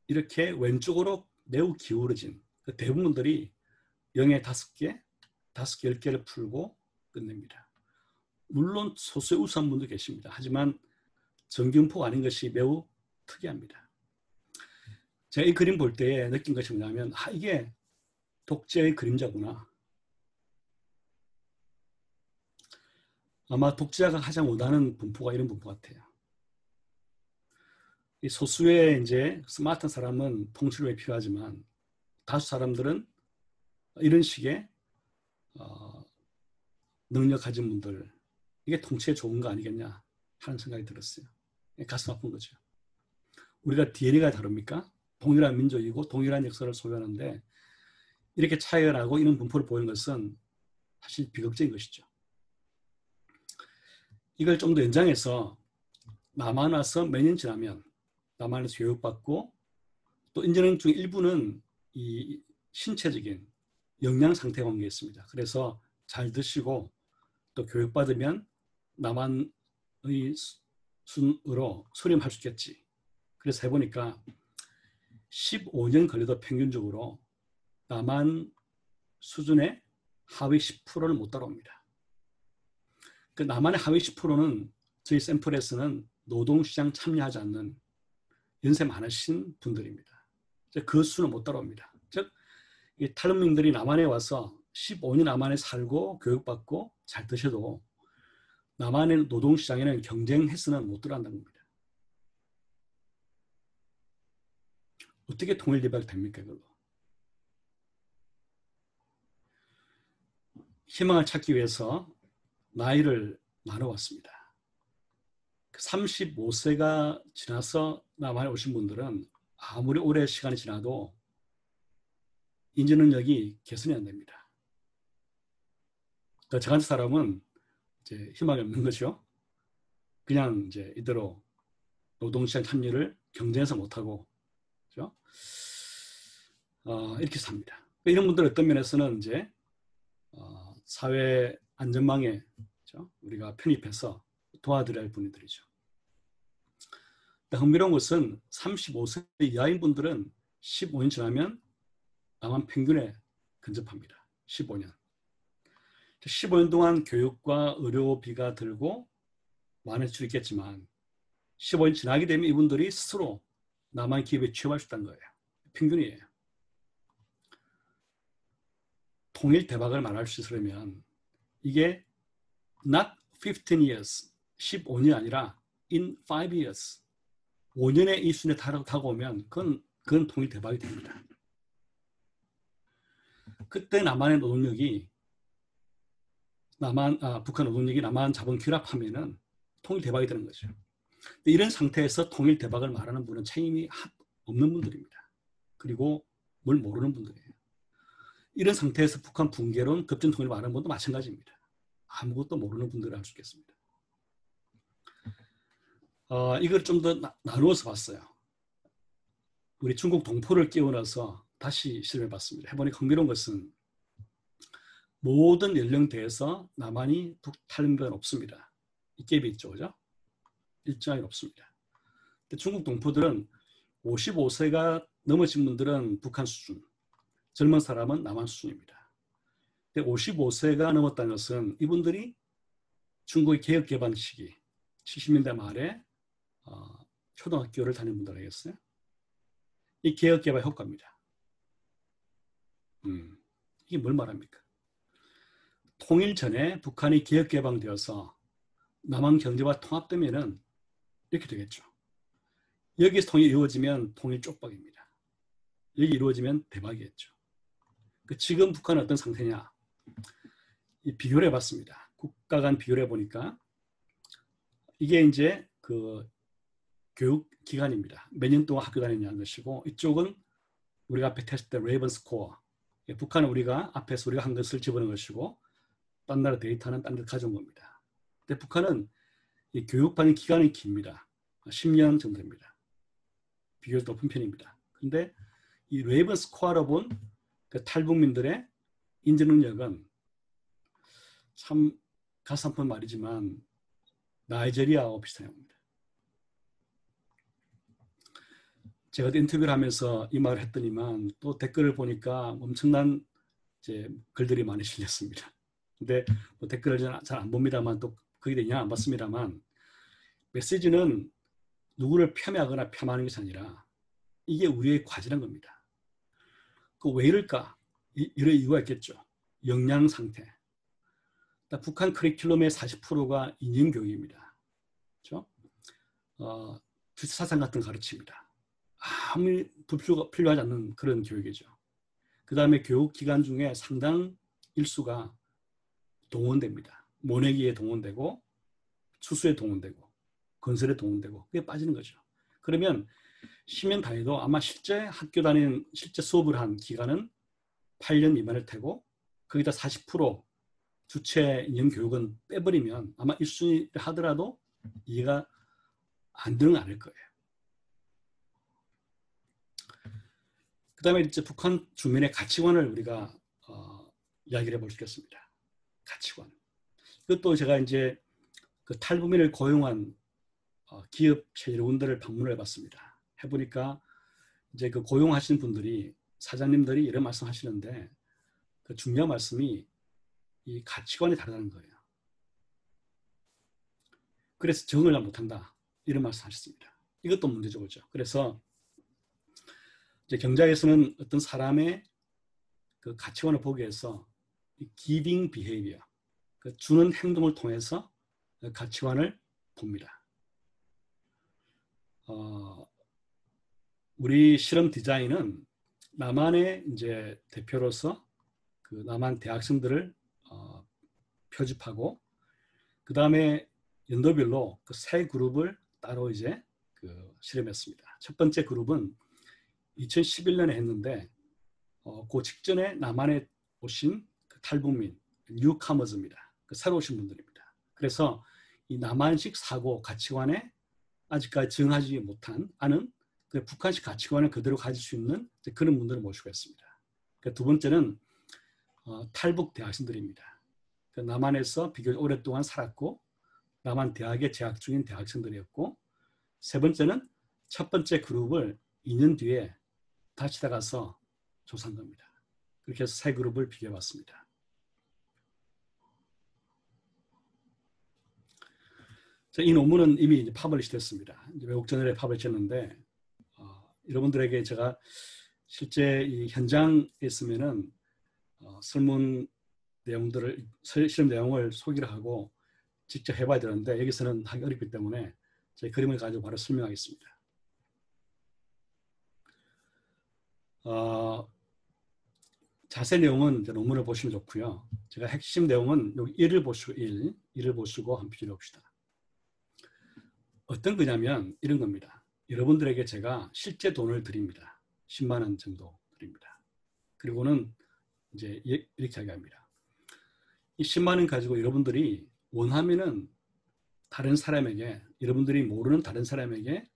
이렇게 왼쪽으로 매우 기울어진 대부분들이 영에 다섯 개, 다섯 개, 십 개를 풀고 끝냅니다. 물론 소수의 우수한 분도 계십니다. 하지만 정규분포가 아닌 것이 매우 특이합니다. 제가 이 그림 볼 때 느낀 것이 뭐냐면 아, 이게 독재의 그림자구나. 아마 독재자가 가장 원하는 분포가 이런 분포 같아요. 이 소수의 이제 스마트한 사람은 통치력이 필요하지만 다수 사람들은 이런 식의 어, 능력 가진 분들 이게 통치에 좋은 거 아니겠냐 하는 생각이 들었어요. 가슴 아픈 거죠. 우리가 디엔에이가 다릅니까? 동일한 민족이고 동일한 역사를 소유하는데 이렇게 차이가 나고 이런 분포를 보이는 것은 사실 비극적인 것이죠. 이걸 좀 더 연장해서 남한 와서 몇 년 지나면 남한에서 교육받고 또 인지능력 중 일부는 이 신체적인 영양 상태 관계에 있습니다. 그래서 잘 드시고 또 교육받으면 남한의 순으로 소림할 수 있겠지. 그래서 해보니까 십오 년 걸려도 평균적으로 남한 수준의 하위 십 퍼센트를 못 따라옵니다. 그 남한의 하위 십 퍼센트는 저희 샘플에서는 노동시장 참여하지 않는 연세 많으신 분들입니다. 그 수는 못 따라옵니다. 즉 이 탈북민들이 남한에 와서 십오 년 남한에 살고 교육받고 잘 드셔도 남한의 노동시장에는 경쟁 횟수는 못 들어간다는 겁니다. 어떻게 통일 개발이 됩니까? 이걸로 희망을 찾기 위해서 나이를 나눠왔습니다. 삼십오 세가 지나서 남한에 오신 분들은 아무리 오래 시간이 지나도 인지능력이 개선이 안 됩니다. 그러니까 저 같은 사람은 이제 희망이 없는 거죠. 그냥 이제 이대로 노동시장 참여를 경쟁해서 못하고 그렇죠? 어, 이렇게 삽니다. 그러니까 이런 분들 어떤 면에서는 이제 어, 사회 안전망에 그렇죠? 우리가 편입해서 도와드려야 할 분들이죠. 흥미로운 것은 삼십오 세 이하인 분들은 십오 년 지나면 남한 평균에 근접합니다. 십오 년. 십오 년 동안 교육과 의료비가 들고 많을 수 있겠지만 십오 년 지나게 되면 이분들이 스스로 남한 기업에 취업할 수 있다는 거예요. 평균이에요. 통일 대박을 말할 수 있으려면 이게 not fifteen years, 십오 년이 아니라 in five years, 오 년의 이 순에 타고 오면 그건, 그건 통일 대박이 됩니다. 그때 남한의 노동력이 남한, 아, 북한 노동력이 남한 자본 결합하면은 통일 대박이 되는 거죠. 근데 이런 상태에서 통일 대박을 말하는 분은 책임이 없는 분들입니다. 그리고 뭘 모르는 분들이에요. 이런 상태에서 북한 붕괴론, 급진 통일을 말하는 분도 마찬가지입니다. 아무것도 모르는 분들을 알 수 있겠습니다. 어, 이걸 좀 더 나누어서 봤어요. 우리 중국 동포를 끼워넣어서 다시 실험해봤습니다. 해보니 흥미로운 것은 모든 연령대에서 남한이 북탈민배는 없습니다. 이 갭이 있죠, 그죠? 일정하게 없습니다. 근데 중국 동포들은 오십오 세가 넘어진 분들은 북한 수준, 젊은 사람은 남한 수준입니다. 근데 오십오 세가 넘었다는 것은 이분들이 중국의 개혁 개방 시기, 칠십 년대 말에 어, 초등학교를 다닌 분들 알겠어요? 이 개혁 개방 효과입니다. 음, 이게 뭘 말합니까? 통일 전에 북한이 개혁 개방되어서 남한 경제와 통합되면은 이렇게 되겠죠. 여기서 통일이 이루어지면 통일 쪽박입니다. 여기 이루어지면 대박이겠죠. 그 지금 북한은 어떤 상태냐? 이 비교를 해봤습니다. 국가 간 비교를 해보니까 이게 이제 그 교육 기간입니다. 몇 년 동안 학교 다녔냐는 것이고, 이쪽은 우리가 앞에 테스트 레이븐 스코어. 북한은 우리가 앞에서 우리가 한 것을 집어넣은 것이고, 딴 나라 데이터는 딴 데 가져온 겁니다. 근데 북한은 이 교육받는 기간이 깁니다. 십 년 정도 됩니다. 비교적 높은 편입니다. 근데 이 레이븐 스코어로 본 그 탈북민들의 인재 능력은 참 가슴 아픈 말이지만 나이제리아와 비슷한 겁니다. 제가 인터뷰를 하면서 이 말을 했더니만 또 댓글을 보니까 엄청난 이제 글들이 많이 실렸습니다. 근데 뭐 댓글을 잘 안 봅니다만 또 그게 되냐 안 봤습니다만 메시지는 누구를 폄훼하거나 폄하하는 것이 아니라 이게 우리의 과제란 겁니다. 그 왜 이럴까? 이, 이럴 이유가 있겠죠. 역량 상태. 그러니까 북한 커리큘럼의 사십 퍼센트가 인연교육입니다. 그렇죠? 어, 사상 같은 가르침입니다. 아무 불필요가 필요하지 않는 그런 교육이죠. 그 다음에 교육 기간 중에 상당 일수가 동원됩니다. 모내기에 동원되고 추수에 동원되고 건설에 동원되고 그게 빠지는 거죠. 그러면 십 년 단위도 아마 실제 학교 다닌 실제 수업을 한 기간은 팔 년 미만일 테고 거기다 사십 퍼센트 주체 인연 교육은 빼버리면 아마 일 순위를 하더라도 이해가 안 되는 건 아닐 거예요. 그 다음에 이제 북한 주민의 가치관을 우리가 어, 이야기를 해볼 수 있겠습니다. 가치관. 이것도 제가 이제 그 탈북민을 고용한 어, 기업 체일원들을 방문을 해봤습니다. 해보니까 이제 그 고용하신 분들이 사장님들이 이런 말씀 하시는데 그 중요한 말씀이 이 가치관이 다르다는 거예요. 그래서 정을 못한다 이런 말씀 하셨습니다. 이것도 문제죠, 그렇죠? 그래서 이제 경제학에서는 어떤 사람의 그 가치관을 보기 위해서 giving behavior, 그 주는 행동을 통해서 그 가치관을 봅니다. 어, 우리 실험 디자인은 남한의 이제 대표로서 그 남한 대학생들을 어, 표집하고 그 다음에 연도별로 그 세 그룹을 따로 이제 그 실험했습니다. 첫 번째 그룹은 이천십일 년에 했는데 어, 그 직전에 남한에 오신 그 탈북민 뉴카머즈입니다. 그 새로 오신 분들입니다. 그래서 이 남한식 사고 가치관에 아직까지 정하지 못한 않은 그 북한식 가치관을 그대로 가질 수 있는 그런 분들을 모시고 있습니다. 그 두 번째는 어, 탈북 대학생들입니다. 남한에서 비교적 오랫동안 살았고 남한 대학에 재학 중인 대학생들이었고, 세 번째는 첫 번째 그룹을 이 년 뒤에 다시 나가서 조사한 겁니다. 그렇게 해서 세 그룹을 비교해 봤습니다. 이 논문은 이미 이제 파블리시 됐습니다. 이제 외국 저널에 파블리시 했는데, 어, 여러분들에게 제가 실제 이 현장에 있으면은 어, 설문 내용들을, 실험 내용을 소개를 하고 직접 해봐야 되는데 여기서는 하기 어렵기 때문에 제 그림을 가지고 바로 설명하겠습니다. 어, 자세한 내용은 이제 논문을 보시면 좋고요. 제가 핵심 내용은 여기 일을 보시고 일, 일을 보시고 한 표를 봅시다. 어떤 거냐면 이런 겁니다. 여러분들에게 제가 실제 돈을 드립니다. 십만 원 정도 드립니다. 그리고는 이제 이렇게 합니다. 이 십만 원 가지고 여러분들이 원하면은 다른 사람에게, 여러분들이 모르는 다른 사람에게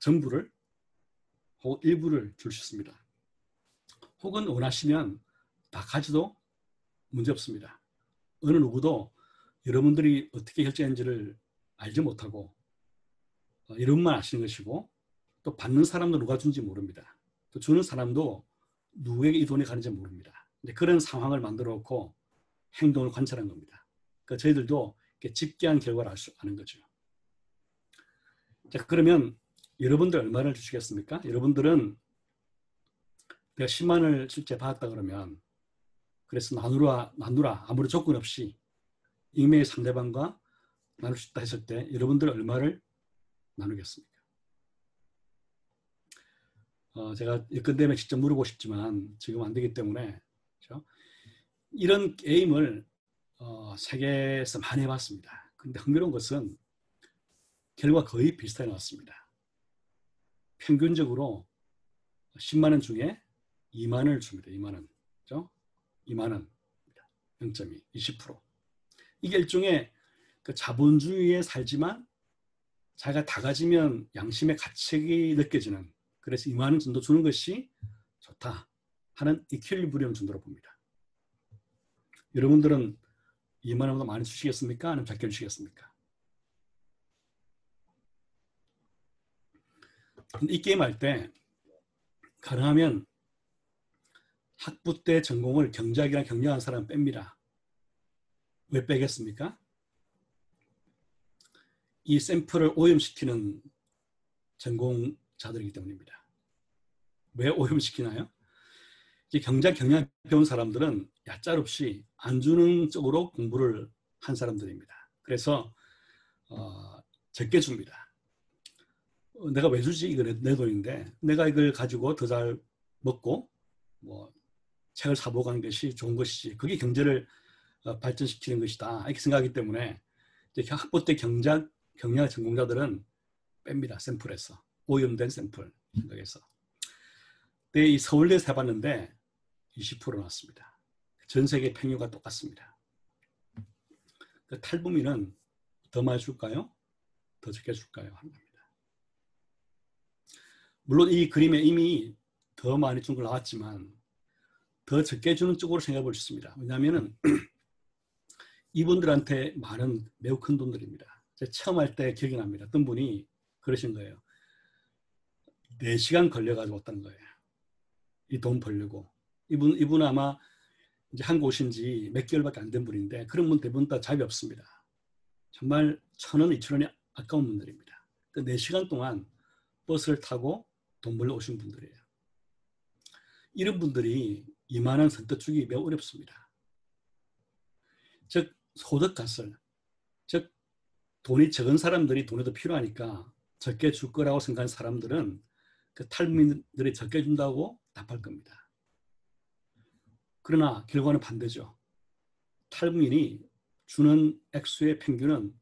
전부를 혹은 일부를 줄 수 있습니다. 혹은 원하시면 다 가지도 문제 없습니다. 어느 누구도 여러분들이 어떻게 결제했는지를 알지 못하고 이름만 아시는 것이고, 또 받는 사람도 누가 준지 모릅니다. 또 주는 사람도 누구에게 이 돈이 가는지 모릅니다. 그런 상황을 만들어 놓고 행동을 관찰한 겁니다. 그러니까 저희들도 이렇게 집계한 결과를 알 수 아는 거죠. 자, 그러면 여러분들 얼마를 주시겠습니까? 여러분들은 내가 십만 원을 실제 받았다 그러면, 그래서 나누라, 나누라 아무런 조건 없이 익명의 상대방과 나눌 수 있다 했을 때 여러분들 얼마를 나누겠습니까? 어, 제가 여건되면 직접 물어보고 싶지만 지금 안 되기 때문에, 그렇죠? 이런 게임을 어, 세계에서 많이 해봤습니다. 근데 흥미로운 것은 결과 거의 비슷하게 나왔습니다. 평균적으로 십만 원 중에 이만 원을 줍니다. 이만 원, 그렇죠? 이만 원, 영 점 이, 이십 퍼센트. 이게 일종의 그 자본주의에 살지만 자기가 다 가지면 양심의 가책이 느껴지는, 그래서 이만 원 정도 주는 것이 좋다 하는 이퀄리브리엄 정도로 봅니다. 여러분들은 이만 원보다 많이 주시겠습니까? 아니면 작게 주시겠습니까? 근데 이 게임 할 때 가능하면 학부 때 전공을 경제학이랑 경영하는 사람 뺍니다. 왜 빼겠습니까? 이 샘플을 오염시키는 전공자들이기 때문입니다. 왜 오염시키나요? 이제 경제 경영 배운 사람들은 얕잘없이 안주는 쪽으로 공부를 한 사람들입니다. 그래서 어, 적게 줍니다. 어, 내가 왜 주지? 이거 내, 내 돈인데 내가 이걸 가지고 더 잘 먹고 뭐 책을 사보고 가는 것이 좋은 것이지, 그게 경제를 어, 발전시키는 것이다 이렇게 생각하기 때문에 이제 학부 때 경제 경영학 전공자들은 뺍니다. 샘플에서, 오염된 샘플 생각해서. 근데 이 서울대에서 해봤는데 이십 퍼센트 나왔습니다. 전 세계 평균과 똑같습니다. 그 탈북민은 더 많이 줄까요? 더 적게 줄까요? 하는 겁니다. 물론 이 그림에 이미 더 많이 준 걸 나왔지만 더 적게 주는 쪽으로 생각해 볼 수 있습니다. 왜냐하면은 이분들한테 많은 매우 큰 돈들입니다. 제가 처음 할 때 기억이 납니다. 어떤 분이 그러신 거예요. 네 시간 걸려가지고 왔다는 거예요. 이 돈 벌려고. 이분, 이분 아마 이제 한국 오신 지 몇 개월밖에 안 된 분인데, 그런 분 대부분 다 자비 없습니다. 정말 천 원, 이천 원이 아까운 분들입니다. 그 네 시간 동안 버스를 타고 돈 벌러 오신 분들이에요. 이런 분들이 이만 원 선뜻 주기 매우 어렵습니다. 즉, 소득 가설. 즉, 돈이 적은 사람들이 돈이 더 필요하니까 적게 줄 거라고 생각한 사람들은 그 탈북민들이 적게 준다고 답할 겁니다. 그러나 결과는 반대죠. 탈북민이 주는 액수의 평균은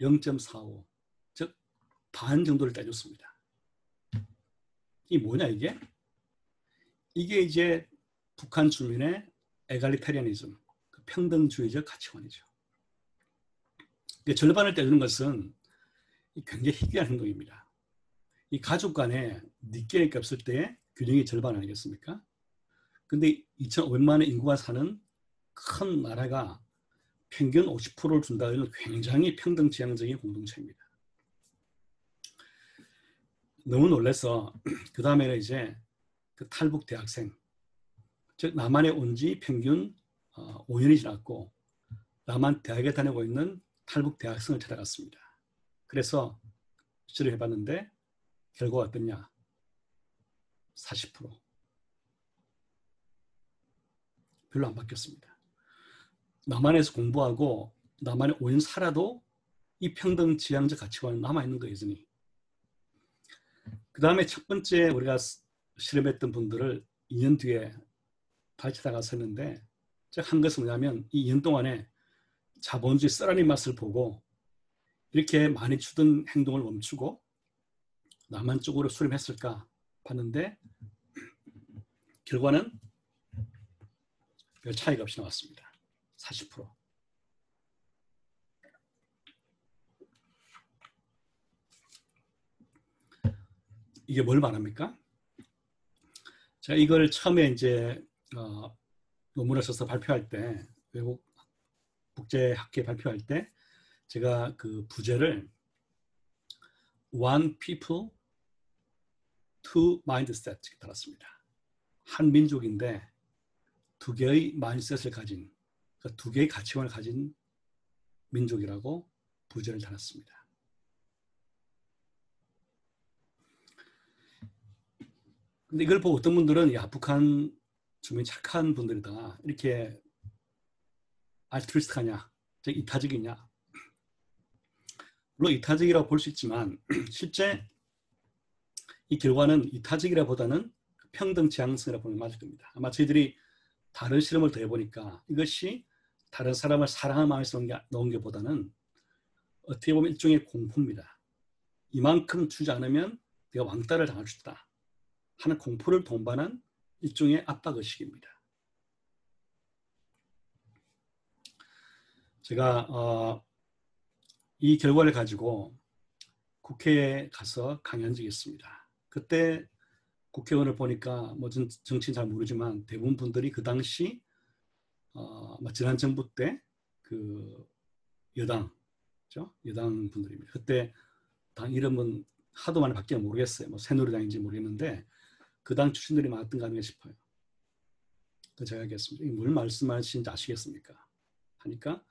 영 점 사오, 즉 반 정도를 따줬습니다. 이게 뭐냐 이게? 이게 이제 북한 주민의 에갈리테리아니즘, 그 평등주의적 가치관이죠. 절반을 떼주는 것은 굉장히 희귀한 행동입니다. 이 가족 간에 니께 없을 때 균형이 절반 아니겠습니까? 근데 이천오백만 의 인구가 사는 큰 나라가 평균 오십 퍼센트를 준다. 이는 굉장히 평등지향적인 공동체입니다. 너무 놀라서 그 다음에는 이제 그 탈북 대학생, 즉 남한에 온 지 평균 오 년이 지났고 남한 대학에 다니고 있는 탈북 대학생을 찾아갔습니다. 그래서 실험을 해봤는데 결과가 어떠냐? 사십 퍼센트. 별로 안 바뀌었습니다. 남한에서 공부하고 남한에 오 년 살아도 이 평등 지향적 가치관은 남아있는 거 여전히. 그 다음에 첫 번째 우리가 실험했던 분들을 이 년 뒤에 다시 찾아가서 했는데, 한 것은 뭐냐면 이 이 년 동안에 자본주의 쓰라린 맛을 보고 이렇게 많이 추던 행동을 멈추고 남한 쪽으로 수렴했을까 봤는데 결과는 별 차이가 없이 나왔습니다. 사십 퍼센트. 이게 뭘 말합니까? 제가 이걸 처음에 이제 어, 논문을 써서 발표할 때, 외국 국제학계 발표할 때 제가 그 부제를 One People, Two Mindset 달았습니다. 한 민족인데 두 개의 마인드셋을 가진, 그러니까 두 개의 가치관을 가진 민족이라고 부제를 달았습니다. 근데 이걸 보고 어떤 분들은 야, 북한 주민 착한 분들이다, 이렇게 알트루이스트하냐, 즉 이타적이냐. 물론 이타적이라고 볼 수 있지만 실제 이 결과는 이타적이라보다는 평등 지향성이라고 보는 게 맞을 겁니다. 아마 저희들이 다른 실험을 더 해보니까 이것이 다른 사람을 사랑하는 마음에서 나온 게 보다는 어떻게 보면 일종의 공포입니다. 이만큼 주지 않으면 내가 왕따를 당할 수 있다 하는 공포를 동반한 일종의 압박의식입니다. 제가 어, 이 결과를 가지고 국회에 가서 강의한 적이 있습니다. 그때 국회의원을 보니까 뭐 정치는 잘 모르지만 대부분 분들이 그 당시 어, 지난 정부 때 그 여당, 그렇죠? 여당 분들입니다. 그때 당 이름은 하도 많이 바뀌면 모르겠어요. 뭐 새누리당인지 모르겠는데 그 당 출신들이 많았던가 하는가 싶어요. 그래서 제가 얘기했습니다. 뭘 말씀하시는지 아시겠습니까? 하니까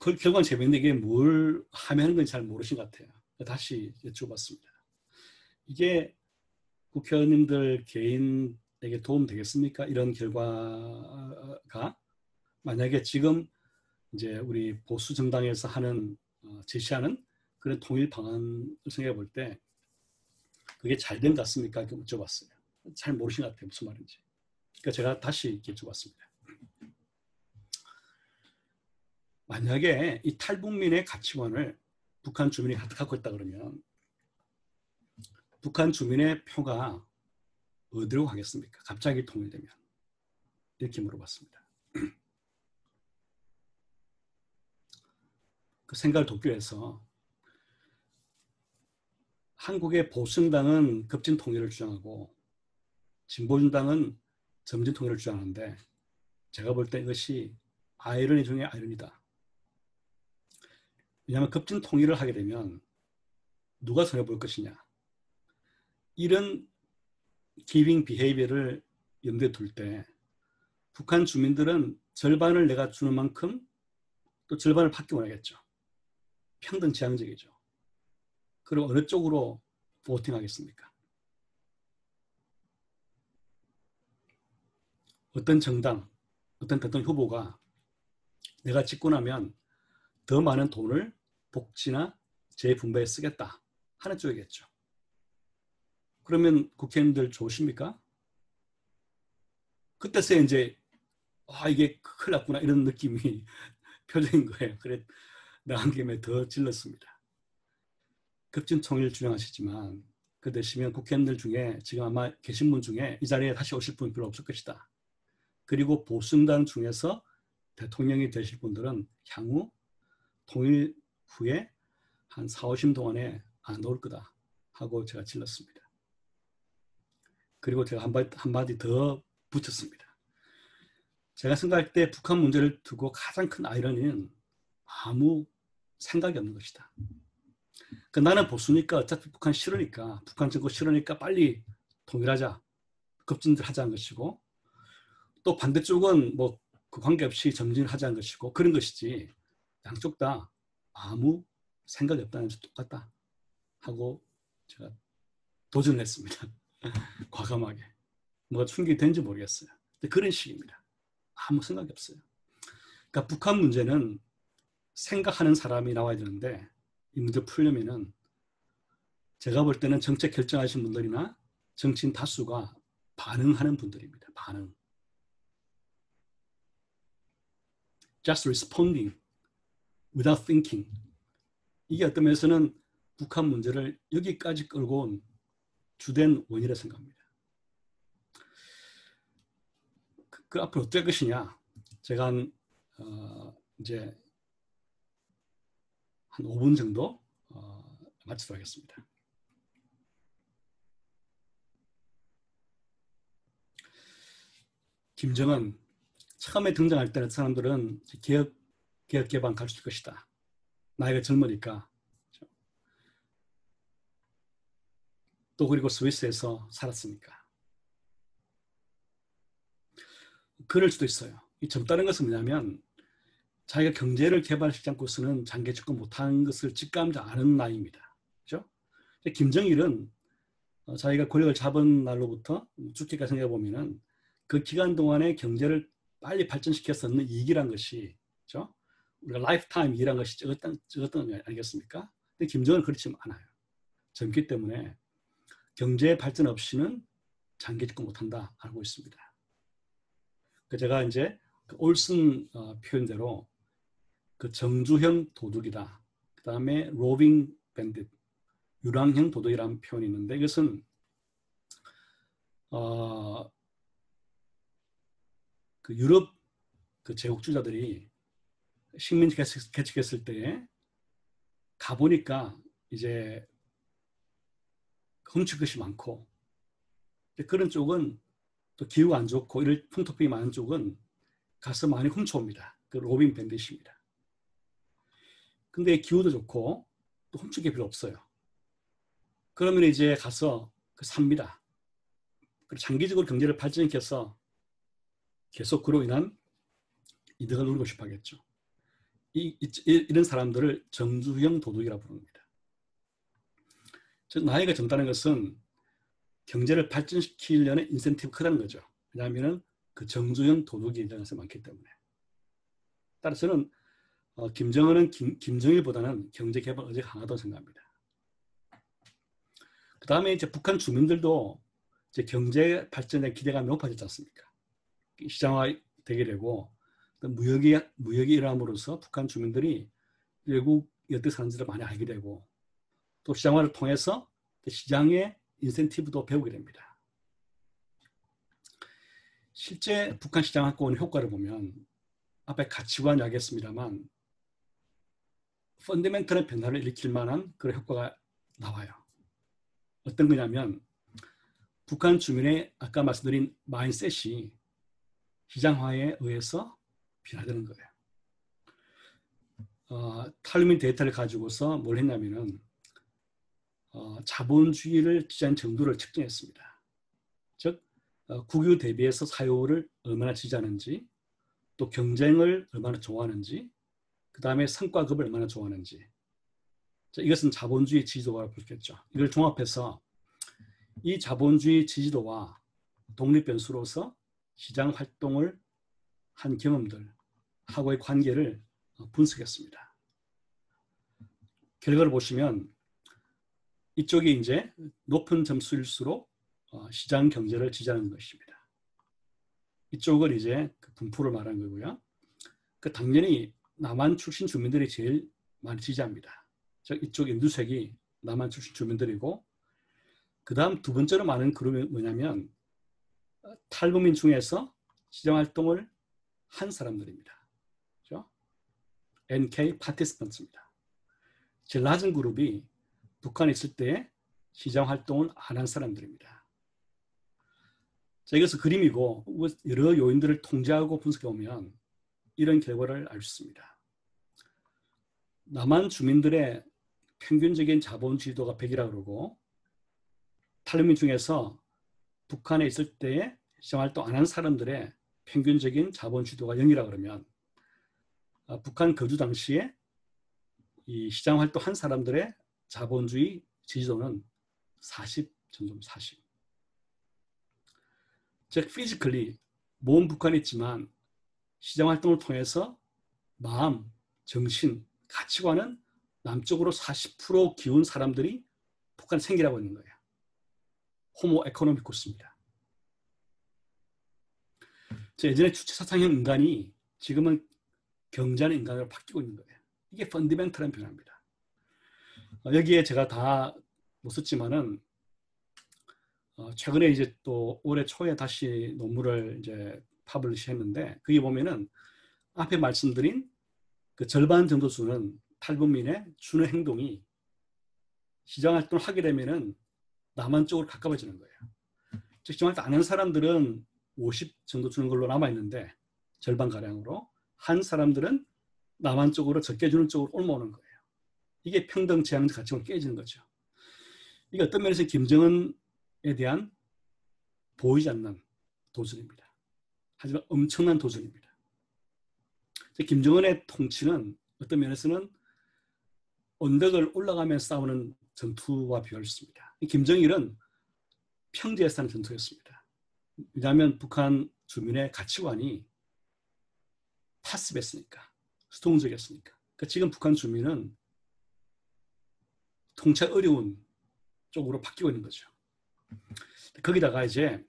그 결과는 재밌는데 이게 뭘 하면 건지 잘 모르신 것 같아요. 다시 여쭤봤습니다. 이게 국회의원님들 개인에게 도움 되겠습니까? 이런 결과가 만약에 지금 이제 우리 보수 정당에서 하는 제시하는 그런 통일 방안을 생각해 볼 때 그게 잘 된 것 같습니까? 이렇게 여쭤봤어요. 잘 모르신 것 같아요. 무슨 말인지. 그러니까 제가 다시 이렇게 여쭤봤습니다. 만약에 이 탈북민의 가치관을 북한 주민이 갖고 있다 그러면 북한 주민의 표가 어디로 가겠습니까? 갑자기 통일되면. 이렇게 물어봤습니다. 그 생각을 돕기 위해서 한국의 보수정당은 급진 통일을 주장하고 진보정당은 점진 통일을 주장하는데 제가 볼 때 이것이 아이러니 중에 아이러니다. 왜냐하면 급진 통일을 하게 되면 누가 손해볼 것이냐. 이런 giving behavior를 염두에 둘 때 북한 주민들은 절반을 내가 주는 만큼 또 절반을 받기 원하겠죠. 평등 지향적이죠. 그럼 어느 쪽으로 보팅하겠습니까? 어떤 정당, 어떤 대통령 후보가 내가 집권하면 더 많은 돈을 복지나 재분배에 쓰겠다 하는 쪽이겠죠. 그러면 국회의원들 좋으십니까? 그때서야 이제 아 이게 큰일 났구나 이런 느낌이 표정인 거예요. 그래 나간 김에 더 질렀습니다. 급진 통일 주장하시지만 그 대신에 국회의원들 중에 지금 아마 계신 분 중에 이 자리에 다시 오실 분 별로 없을 것이다. 그리고 보수당 중에서 대통령이 되실 분들은 향후 통일 후에 한 사, 오십 년 동안에 안 올 거다 하고 제가 질렀습니다. 그리고 제가 한마디, 한마디 더 붙였습니다. 제가 생각할 때 북한 문제를 두고 가장 큰 아이러니는 아무 생각이 없는 것이다. 그 나는 보수니까 어차피 북한 싫으니까 북한 정권 싫으니까 빨리 통일하자, 급진들 하자는 것이고, 또 반대쪽은 뭐 그 관계없이 점진하자는 것이고, 그런 것이지 양쪽 다 아무 생각이 없다는 것이 똑같다 하고 제가 도전했습니다. 과감하게. 뭐가 충격된지 모르겠어요. 근데 그런 식입니다. 아무 생각이 없어요. 그러니까 북한 문제는 생각하는 사람이 나와야 되는데, 이 문제 풀려면은 제가 볼 때는 정책 결정하신 분들이나 정치인 다수가 반응하는 분들입니다. 반응. Just responding without thinking. 이게 어떤 면에서는 북한 문제를 여기까지 끌고 온 주된 원인이라 생각합니다. 그, 그 앞으로 어떨 것이냐? 제가 한, 어, 이제 한 오 분 정도 어, 마치도록 하겠습니다. 김정은 처음에 등장할 때는 사람들은 개혁, 개혁 개방 갈 수 있을 것이다. 나이가 젊으니까. 또 그리고 스위스에서 살았으니까. 그럴 수도 있어요. 이 젊다는 것은 뭐냐면 자기가 경제를 개발시키지 않고서는 장기 집권 못하는 것을 직감하지 않은 나이입니다. 그렇죠? 김정일은 자기가 권력을 잡은 날로부터 죽기까지 생각해보면 그 기간 동안에 경제를 빨리 발전시켰었는 이익이란 것이, 그렇죠? 우리가 라이프타임 이익이란 것이 적었던, 적었던 거 아니겠습니까? 근데 김정은은 그렇지 않아요. 젊기 때문에 경제 발전 없이는 장기 집권 못한다 알고 있습니다. 제가 이제 올슨 표현대로 그 정주형 도둑이다. 그 다음에 로빙 밴딧, 유랑형 도둑이라는 표현이 있는데, 이것은 어, 그 유럽 그 제국주의자들이 식민지 개척했을 때에 가보니까 이제 훔칠 것이 많고, 그런 쪽은 또 기후가 안 좋고 이럴 풍토병이 많은 쪽은 가서 많이 훔쳐옵니다. 그 로빈 밴딧입니다. 근데 기후도 좋고 또 훔칠 게 필요 없어요. 그러면 이제 가서 그 삽니다. 그리고 장기적으로 경제를 발전시켜서 계속 그로 인한 이득을 누리고 싶어 하겠죠. 이, 이, 이런 사람들을 정주형 도둑이라고 부릅니다. 즉 나이가 젊다는 것은 경제를 발전시키려는 인센티브 크다는 거죠. 왜냐하면 그 정주형 도둑이 일어날 수 많기 때문에. 따라서 저는 어, 김정은은 김, 김정일보다는 경제 개발 의지가 강하다고 생각합니다. 그 다음에 이제 북한 주민들도 이제 경제 발전에 기대감이 높아졌지 않습니까? 시장화되게 되고 무역이 무역이 일함으로써 북한 주민들이 외국 어떻게 사는지를 많이 알게 되고, 또 시장화를 통해서 시장의 인센티브도 배우게 됩니다. 실제 북한 시장화권 효과를 보면 앞에 가치관 이야기했습니다만 펀더멘털의 변화를 일으킬 만한 그런 효과가 나와요. 어떤 거냐면 북한 주민의 아까 말씀드린 마인셋이 시장화에 의해서 변화되는 거예요. 어, 탈루민 데이터를 가지고서 뭘 했냐면은 어, 자본주의를 지지한 정도를 측정했습니다. 즉 어, 국유 대비해서 사유를 얼마나 지지하는지, 또 경쟁을 얼마나 좋아하는지, 그 다음에 성과급을 얼마나 좋아하는지. 자, 이것은 자본주의 지지도라고 볼 수 있겠죠. 이걸 종합해서 이 자본주의 지지도와 독립변수로서 시장 활동을 한 경험들 하고의 관계를 분석했습니다. 결과를 보시면 이쪽이 이제 높은 점수일수록 시장 경제를 지지하는 것입니다. 이쪽은 이제 분포를 말하는 거고요. 그 당연히 남한 출신 주민들이 제일 많이 지지합니다. 즉 이쪽 인두색이 남한 출신 주민들이고, 그 다음 두 번째로 많은 그룹이 뭐냐면 탈북민 중에서 시장 활동을 한 사람들입니다. 그렇죠? 엔케이 파티스펀트입니다. 제일 낮은 그룹이 북한에 있을 때 시장 활동을 안 한 사람들입니다. 자, 이것은 그림이고 여러 요인들을 통제하고 분석해보면 이런 결과를 알 수 있습니다. 남한 주민들의 평균적인 자본주의도가 백이라고 그러고, 탈북민 중에서 북한에 있을 때에 시장활동 안 한 사람들의 평균적인 자본주의도가 영이라 그러면 아, 북한 거주 당시에 이 시장활동 한 사람들의 자본주의 지지도는 사십, 점점 사십. 즉 피지컬리 몸 북한에 있지만 시장활동을 통해서 마음, 정신, 가치관은 남쪽으로 사십 퍼센트 기운 사람들이 북한에 생기라고 있는 거예요. 호모 에코노미쿠스입니다. 예전에 주체사상형 인간이 지금은 경자는 인간으로 바뀌고 있는 거예요. 이게 펀디멘털한 변화입니다. 여기에 제가 다 못 썼지만은 어, 최근에 이제 또 올해 초에 다시 논문을 이제 파블리시했는데, 거기 보면은 앞에 말씀드린 그 절반 정도 수는 탈북민의 주는 행동이 시장활동을 하게 되면은 남한 쪽으로 가까워지는 거예요. 즉 시장활동 안 한 사람들은 오십 정도 주는 걸로 남아 있는데 절반 가량으로 한 사람들은 남한 쪽으로 적게 주는 쪽으로 옮아오는 거예요. 이게 평등 지향적 가치가 깨지는 거죠. 이게 어떤 면에서 김정은 에 대한 보이지 않는 도전입니다. 하지만 엄청난 도전입니다. 김정은의 통치는 어떤 면에서는 언덕을 올라가며 싸우는 전투와 비교할 수 있습니다. 김정일은 평지에서 하는 전투였습니다. 왜냐하면 북한 주민의 가치관이 파습했으니까, 수동적이었으니까. 그러니까 지금 북한 주민은 통치 어려운 쪽으로 바뀌고 있는 거죠. 거기다가 이제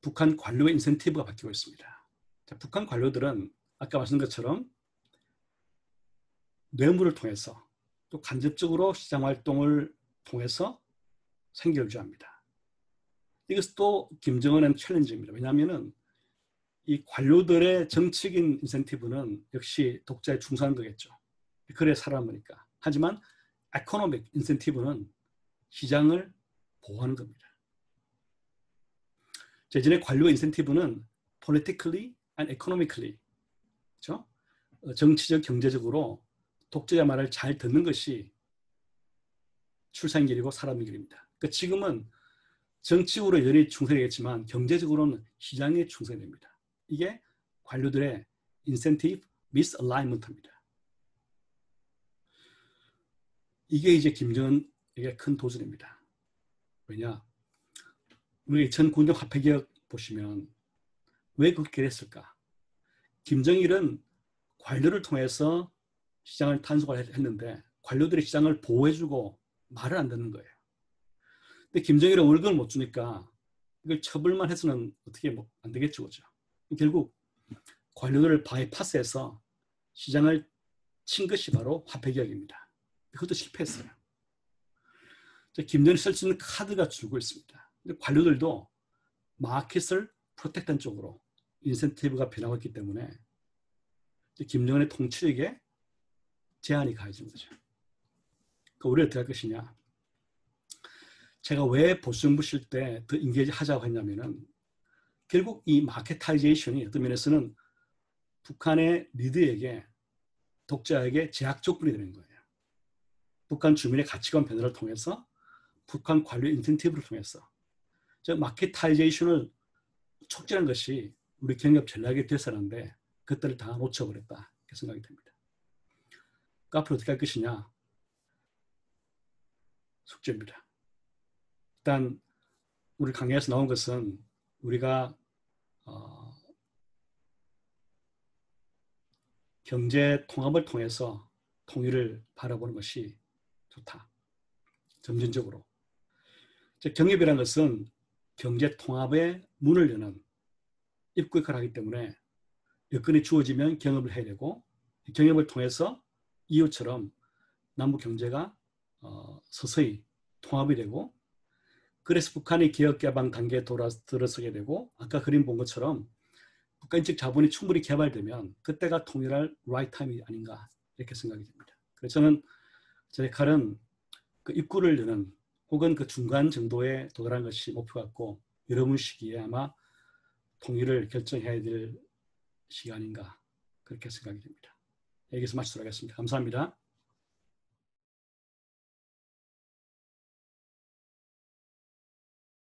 북한 관료의 인센티브가 바뀌고 있습니다. 자, 북한 관료들은 아까 말씀드린 것처럼 뇌물을 통해서 또 간접적으로 시장활동을 통해서 생계를 유지합니다. 이것은 또 김정은의 챌린지입니다. 왜냐하면 이 관료들의 정치적인 인센티브는 역시 독자에 충성한 거겠죠. 그래 사람이니까. 하지만 에코노믹 인센티브는 시장을 보호하는 겁니다. 예전에 관료의 인센티브는 politically and economically, 그렇죠? 정치적, 경제적으로 독재자 말을 잘 듣는 것이 출산 길이고 사람의 길입니다. 그러니까 지금은 정치적으로 여전히 충성되겠지만 경제적으로는 시장에 충성됩니다. 이게 관료들의 인센티브 미스얼라인먼트입니다. 이게 이제 김정은에게 큰 도전입니다. 왜냐? 우리 이천구 년 화폐개혁 보시면 왜 그렇게 됐을까? 김정일은 관료를 통해서 시장을 탄속을 했는데 관료들이 시장을 보호해주고 말을 안 듣는 거예요. 근데 김정일은 월급을 못 주니까 이걸 처벌만 해서는 어떻게 뭐 안 되겠죠, 그죠? 결국 관료들을 바이파스해서 시장을 친 것이 바로 화폐개혁입니다. 그것도 실패했어요. 김정은이 쓸 수 있는 카드가 줄고 있습니다. 근데 관료들도 마켓을 프로텍트한 쪽으로 인센티브가 변하고 있기 때문에 김정은의 통치력에 제한이 가해진 거죠. 그러니까 우리가 어떻게 할 것이냐. 제가 왜 보수정부 쉴 때 더 인게이지 하자고 했냐면은 결국 이 마켓타이제이션이 어떤 면에서는 북한의 리드에게, 독자에게 제약 조건이 되는 거예요. 북한 주민의 가치관 변화를 통해서, 북한 관료 인센티브를 통해서, 즉 마켓타이제이션을 촉진한 것이 우리 경협 전략이 되었었는데 그것들을 다 놓쳐버렸다, 이렇게 생각이 됩니다. 그 앞으로 어떻게 할 것이냐, 숙제입니다. 일단 우리 강의에서 나온 것은 우리가 어, 경제 통합을 통해서 통일을 바라보는 것이 좋다. 점진적으로. 경협이라는 것은 경제통합의 문을 여는 입구 역할을 하기 때문에 여건이 주어지면 경협을 해야 되고, 경협을 통해서 이후처럼 남북 경제가 어, 서서히 통합이 되고, 그래서 북한이 개혁개방 단계에 들어서게 되고, 아까 그림 본 것처럼 북한인적 자본이 충분히 개발되면 그때가 통일할 right time이 아닌가, 이렇게 생각이 됩니다. 그래서 저는 제 역할은 그 입구를 여는 혹은 그 중간 정도에 도달한 것이 목표 같고, 이런 시기에 아마 통일을 결정해야 될 시기 아닌가 그렇게 생각이 됩니다. 여기서 마치도록 하겠습니다. 감사합니다.